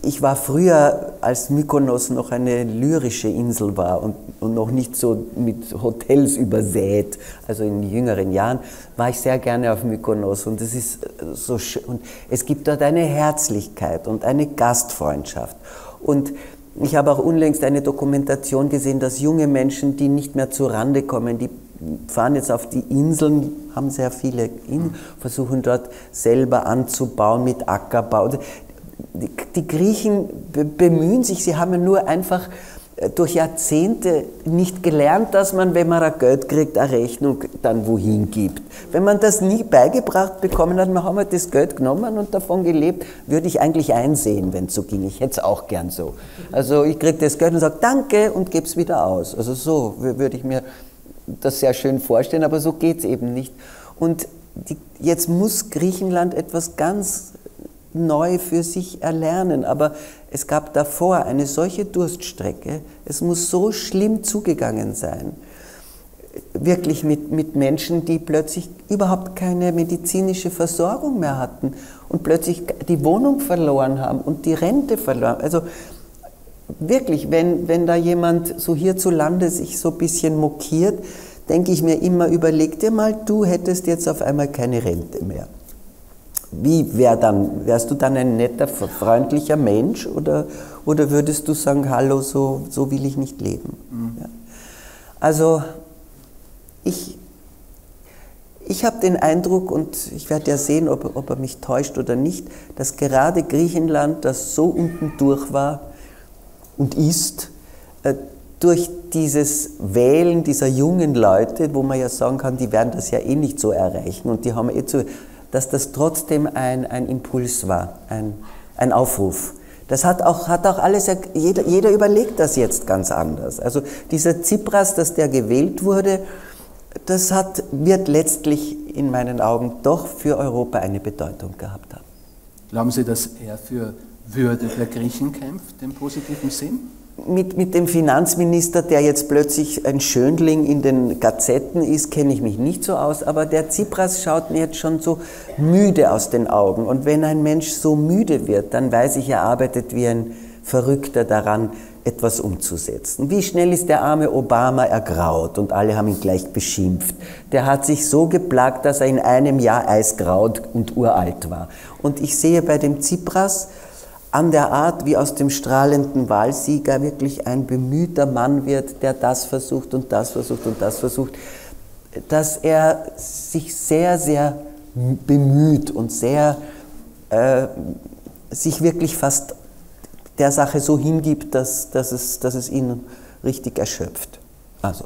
Ich war früher, als Mykonos noch eine lyrische Insel war und noch nicht so mit Hotels übersät, also in jüngeren Jahren, war ich sehr gerne auf Mykonos und es ist so schön. Und es gibt dort eine Herzlichkeit und eine Gastfreundschaft. Und ich habe auch unlängst eine Dokumentation gesehen, dass junge Menschen, die nicht mehr zu Rande kommen, die fahren jetzt auf die Inseln, haben sehr viele Inseln, versuchen dort selber anzubauen mit Ackerbau. Die Griechen bemühen sich, sie haben nur einfach durch Jahrzehnte nicht gelernt, dass man, wenn man ein Geld kriegt, eine Rechnung dann wohin gibt. Wenn man das nie beigebracht bekommen hat, man hat halt das Geld genommen und davon gelebt, würde ich eigentlich einsehen, wenn es so ging. Ich hätte es auch gern so. Also ich kriege das Geld und sage Danke und gebe es wieder aus. Also so würde ich mir das sehr schön vorstellen, aber so geht es eben nicht. Und jetzt muss Griechenland etwas ganz neu für sich erlernen, aber es gab davor eine solche Durststrecke, es muss so schlimm zugegangen sein, wirklich mit Menschen, die plötzlich überhaupt keine medizinische Versorgung mehr hatten und plötzlich die Wohnung verloren haben und die Rente verloren. Also wirklich, wenn da jemand so hierzulande sich so ein bisschen mokiert, denke ich mir immer, überleg dir mal, du hättest jetzt auf einmal keine Rente mehr. Wie wärst du dann ein netter, freundlicher Mensch oder würdest du sagen, hallo, so will ich nicht leben? Mhm. Ja. Also ich habe den Eindruck, und ich werde ja sehen, ob er mich täuscht oder nicht, dass gerade Griechenland, das so unten durch war und ist, durch dieses Wählen dieser jungen Leute, wo man ja sagen kann, die werden das ja eh nicht so erreichen und die haben eh zu... dass das trotzdem ein Impuls war, ein Aufruf. Das hat auch alles, jeder überlegt das jetzt ganz anders. Also dieser Tsipras, dass der gewählt wurde, das wird letztlich in meinen Augen doch für Europa eine Bedeutung gehabt haben. Glauben Sie, dass er für Würde der Griechen kämpft, im positiven Sinn? Mit dem Finanzminister, der jetzt plötzlich ein Schönling in den Gazetten ist, kenne ich mich nicht so aus, aber der Tsipras schaut mir jetzt schon so müde aus den Augen. Und wenn ein Mensch so müde wird, dann weiß ich, er arbeitet wie ein Verrückter daran, etwas umzusetzen. Wie schnell ist der arme Obama ergraut und alle haben ihn gleich beschimpft. Der hat sich so geplagt, dass er in einem Jahr eisgraut und uralt war. Und ich sehe bei dem Tsipras, an der Art, wie aus dem strahlenden Wahlsieger wirklich ein bemühter Mann wird, der das versucht und das versucht und das versucht, dass er sich sehr, sehr bemüht und sehr sich wirklich fast der Sache so hingibt, dass es ihn richtig erschöpft. Also,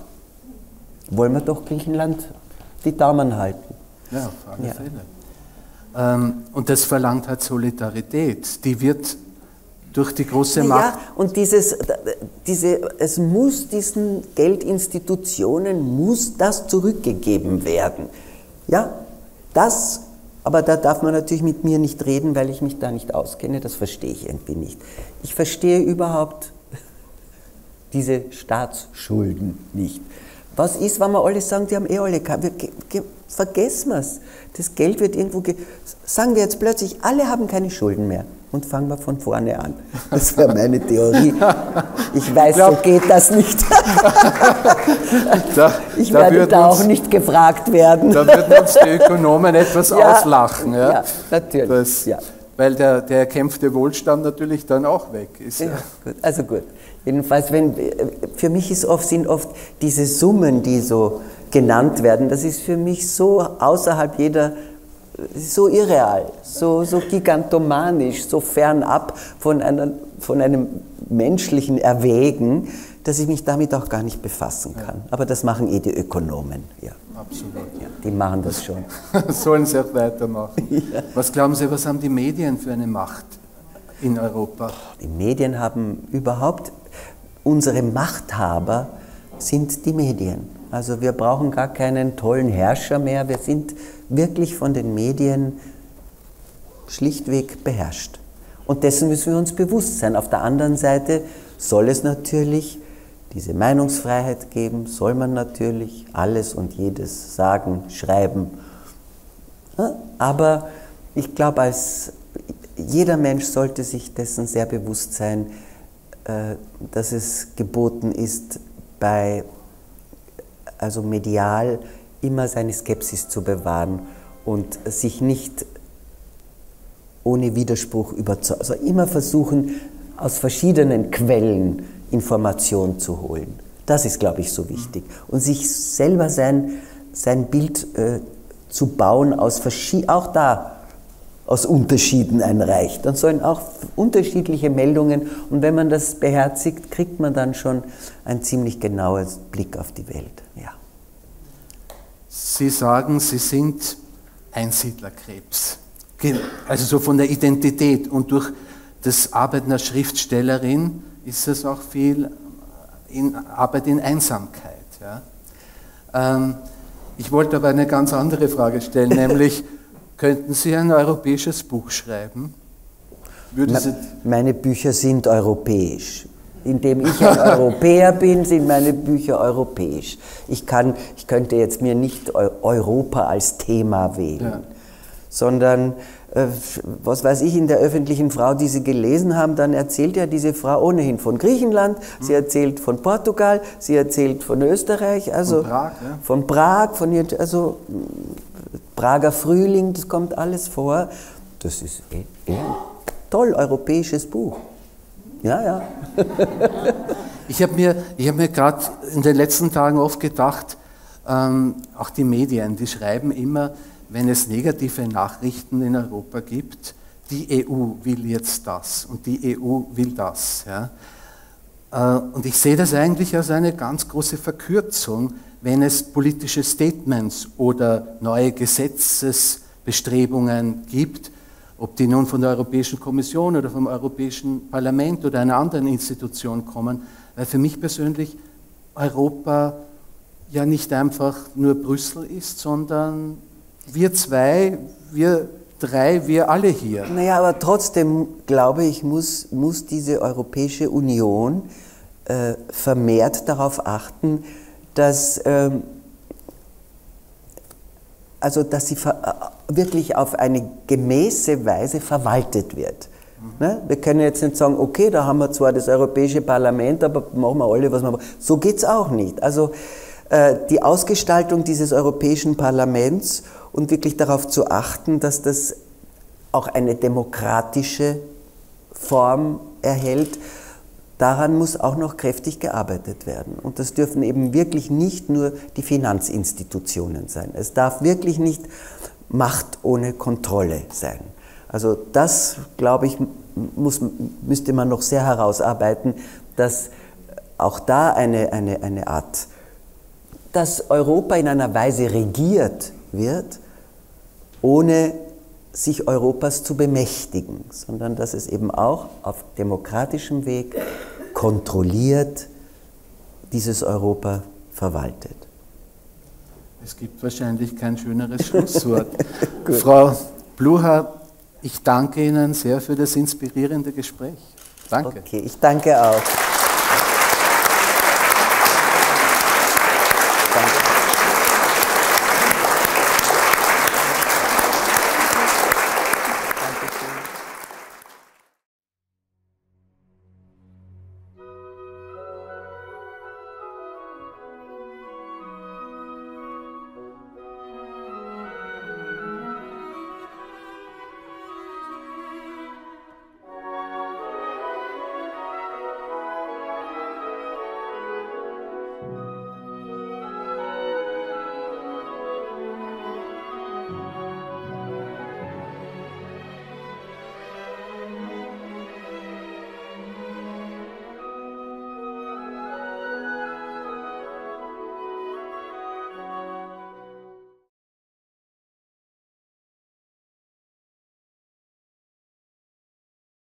wollen wir doch Griechenland die Daumen halten. Ja, Frage Fehler. Ja. Und das verlangt halt Solidarität, die wird durch die große Macht... Ja, und es muss diesen Geldinstitutionen, muss das zurückgegeben werden. Ja, das, aber da darf man natürlich mit mir nicht reden, weil ich mich da nicht auskenne, das verstehe ich irgendwie nicht. Ich verstehe überhaupt diese Staatsschulden nicht. Was ist, wenn wir alle sagen, die haben eh alle keine... Vergessen wir es. Das Geld wird irgendwo... Sagen wir jetzt plötzlich, alle haben keine Schulden mehr. und fangen wir von vorne an. Das wäre meine Theorie. Ich weiß, so geht das nicht. Ich werde da auch nicht gefragt werden. Da würden uns die Ökonomen etwas auslachen. Ja, ja natürlich. Weil der erkämpfte Wohlstand natürlich dann auch weg ist. Ja. Ja, gut. Also gut. Jedenfalls, für mich sind oft diese Summen, die so genannt werden, das ist für mich so außerhalb jeder, so irreal, so gigantomanisch, so fernab von einem menschlichen Erwägen, dass ich mich damit auch gar nicht befassen kann. Ja. Aber das machen die Ökonomen. Ja. Absolut. Ja, die machen das schon. Sollen sie auch weitermachen. Ja. Was glauben Sie, was haben die Medien für eine Macht in Europa? Die Medien haben überhaupt, unsere Machthaber sind die Medien. Also wir brauchen gar keinen tollen Herrscher mehr, wir sind wirklich von den Medien schlichtweg beherrscht. Und dessen müssen wir uns bewusst sein. Auf der anderen Seite soll es natürlich diese Meinungsfreiheit geben, soll man natürlich alles und jedes sagen, schreiben. Aber ich glaube, jeder Mensch sollte sich dessen sehr bewusst sein, dass es geboten ist, also medial immer seine Skepsis zu bewahren und sich nicht ohne Widerspruch überzeugen. Also immer versuchen, aus verschiedenen Quellen Informationen zu holen. Das ist, glaube ich, so wichtig. Und sich selber sein Bild zu bauen, aus Unterschieden einreicht. Dann sollen auch unterschiedliche Meldungen, und wenn man das beherzigt, kriegt man dann schon einen ziemlich genauen Blick auf die Welt. Ja. Sie sagen, Sie sind Einsiedlerkrebs, also so von der Identität, und durch das Arbeiten als Schriftstellerin ist es auch viel Arbeit in Einsamkeit. Ja? Ich wollte aber eine ganz andere Frage stellen, nämlich könnten Sie ein europäisches Buch schreiben? Meine Bücher sind europäisch. Indem ich ein Europäer bin, sind meine Bücher europäisch. Ich könnte jetzt mir nicht Europa als Thema wählen, sondern, was weiß ich, in der öffentlichen Frau, die Sie gelesen haben, dann erzählt ja diese Frau ohnehin von Griechenland, sie erzählt von Portugal, sie erzählt von Österreich, also von Prag, Prager Frühling, das kommt alles vor. Das ist toll, europäisches Buch. Ja, ja. Ich hab mir gerade in den letzten Tagen oft gedacht, auch die Medien, die schreiben immer, wenn es negative Nachrichten in Europa gibt, die EU will jetzt das und die EU will das. Ja. Und ich sehe das eigentlich als eine ganz große Verkürzung, wenn es politische Statements oder neue Gesetzesbestrebungen gibt, ob die nun von der Europäischen Kommission oder vom Europäischen Parlament oder einer anderen Institution kommen, weil für mich persönlich Europa ja nicht einfach nur Brüssel ist, sondern wir drei, wir alle hier. Naja, aber trotzdem, glaube ich, muss diese Europäische Union vermehrt darauf achten, dass sie wirklich auf eine gemäße Weise verwaltet wird. Ne? Wir können jetzt nicht sagen, okay, da haben wir zwar das Europäische Parlament, aber machen wir alle, was wir machen. So geht es auch nicht. Also die Ausgestaltung dieses Europäischen Parlaments und wirklich darauf zu achten, dass das auch eine demokratische Form erhält, daran muss auch noch kräftig gearbeitet werden. Und das dürfen eben wirklich nicht nur die Finanzinstitutionen sein. Es darf wirklich nicht Macht ohne Kontrolle sein. Also das, glaube ich, müsste man noch sehr herausarbeiten, dass auch da eine Art, dass Europa in einer Weise regiert wird, ohne sich Europas zu bemächtigen, sondern dass es eben auch auf demokratischem Weg kontrolliert dieses Europa verwaltet. Es gibt wahrscheinlich kein schöneres Schlusswort. Frau Pluhar, ich danke Ihnen sehr für das inspirierende Gespräch. Danke. Okay, ich danke auch. Danke.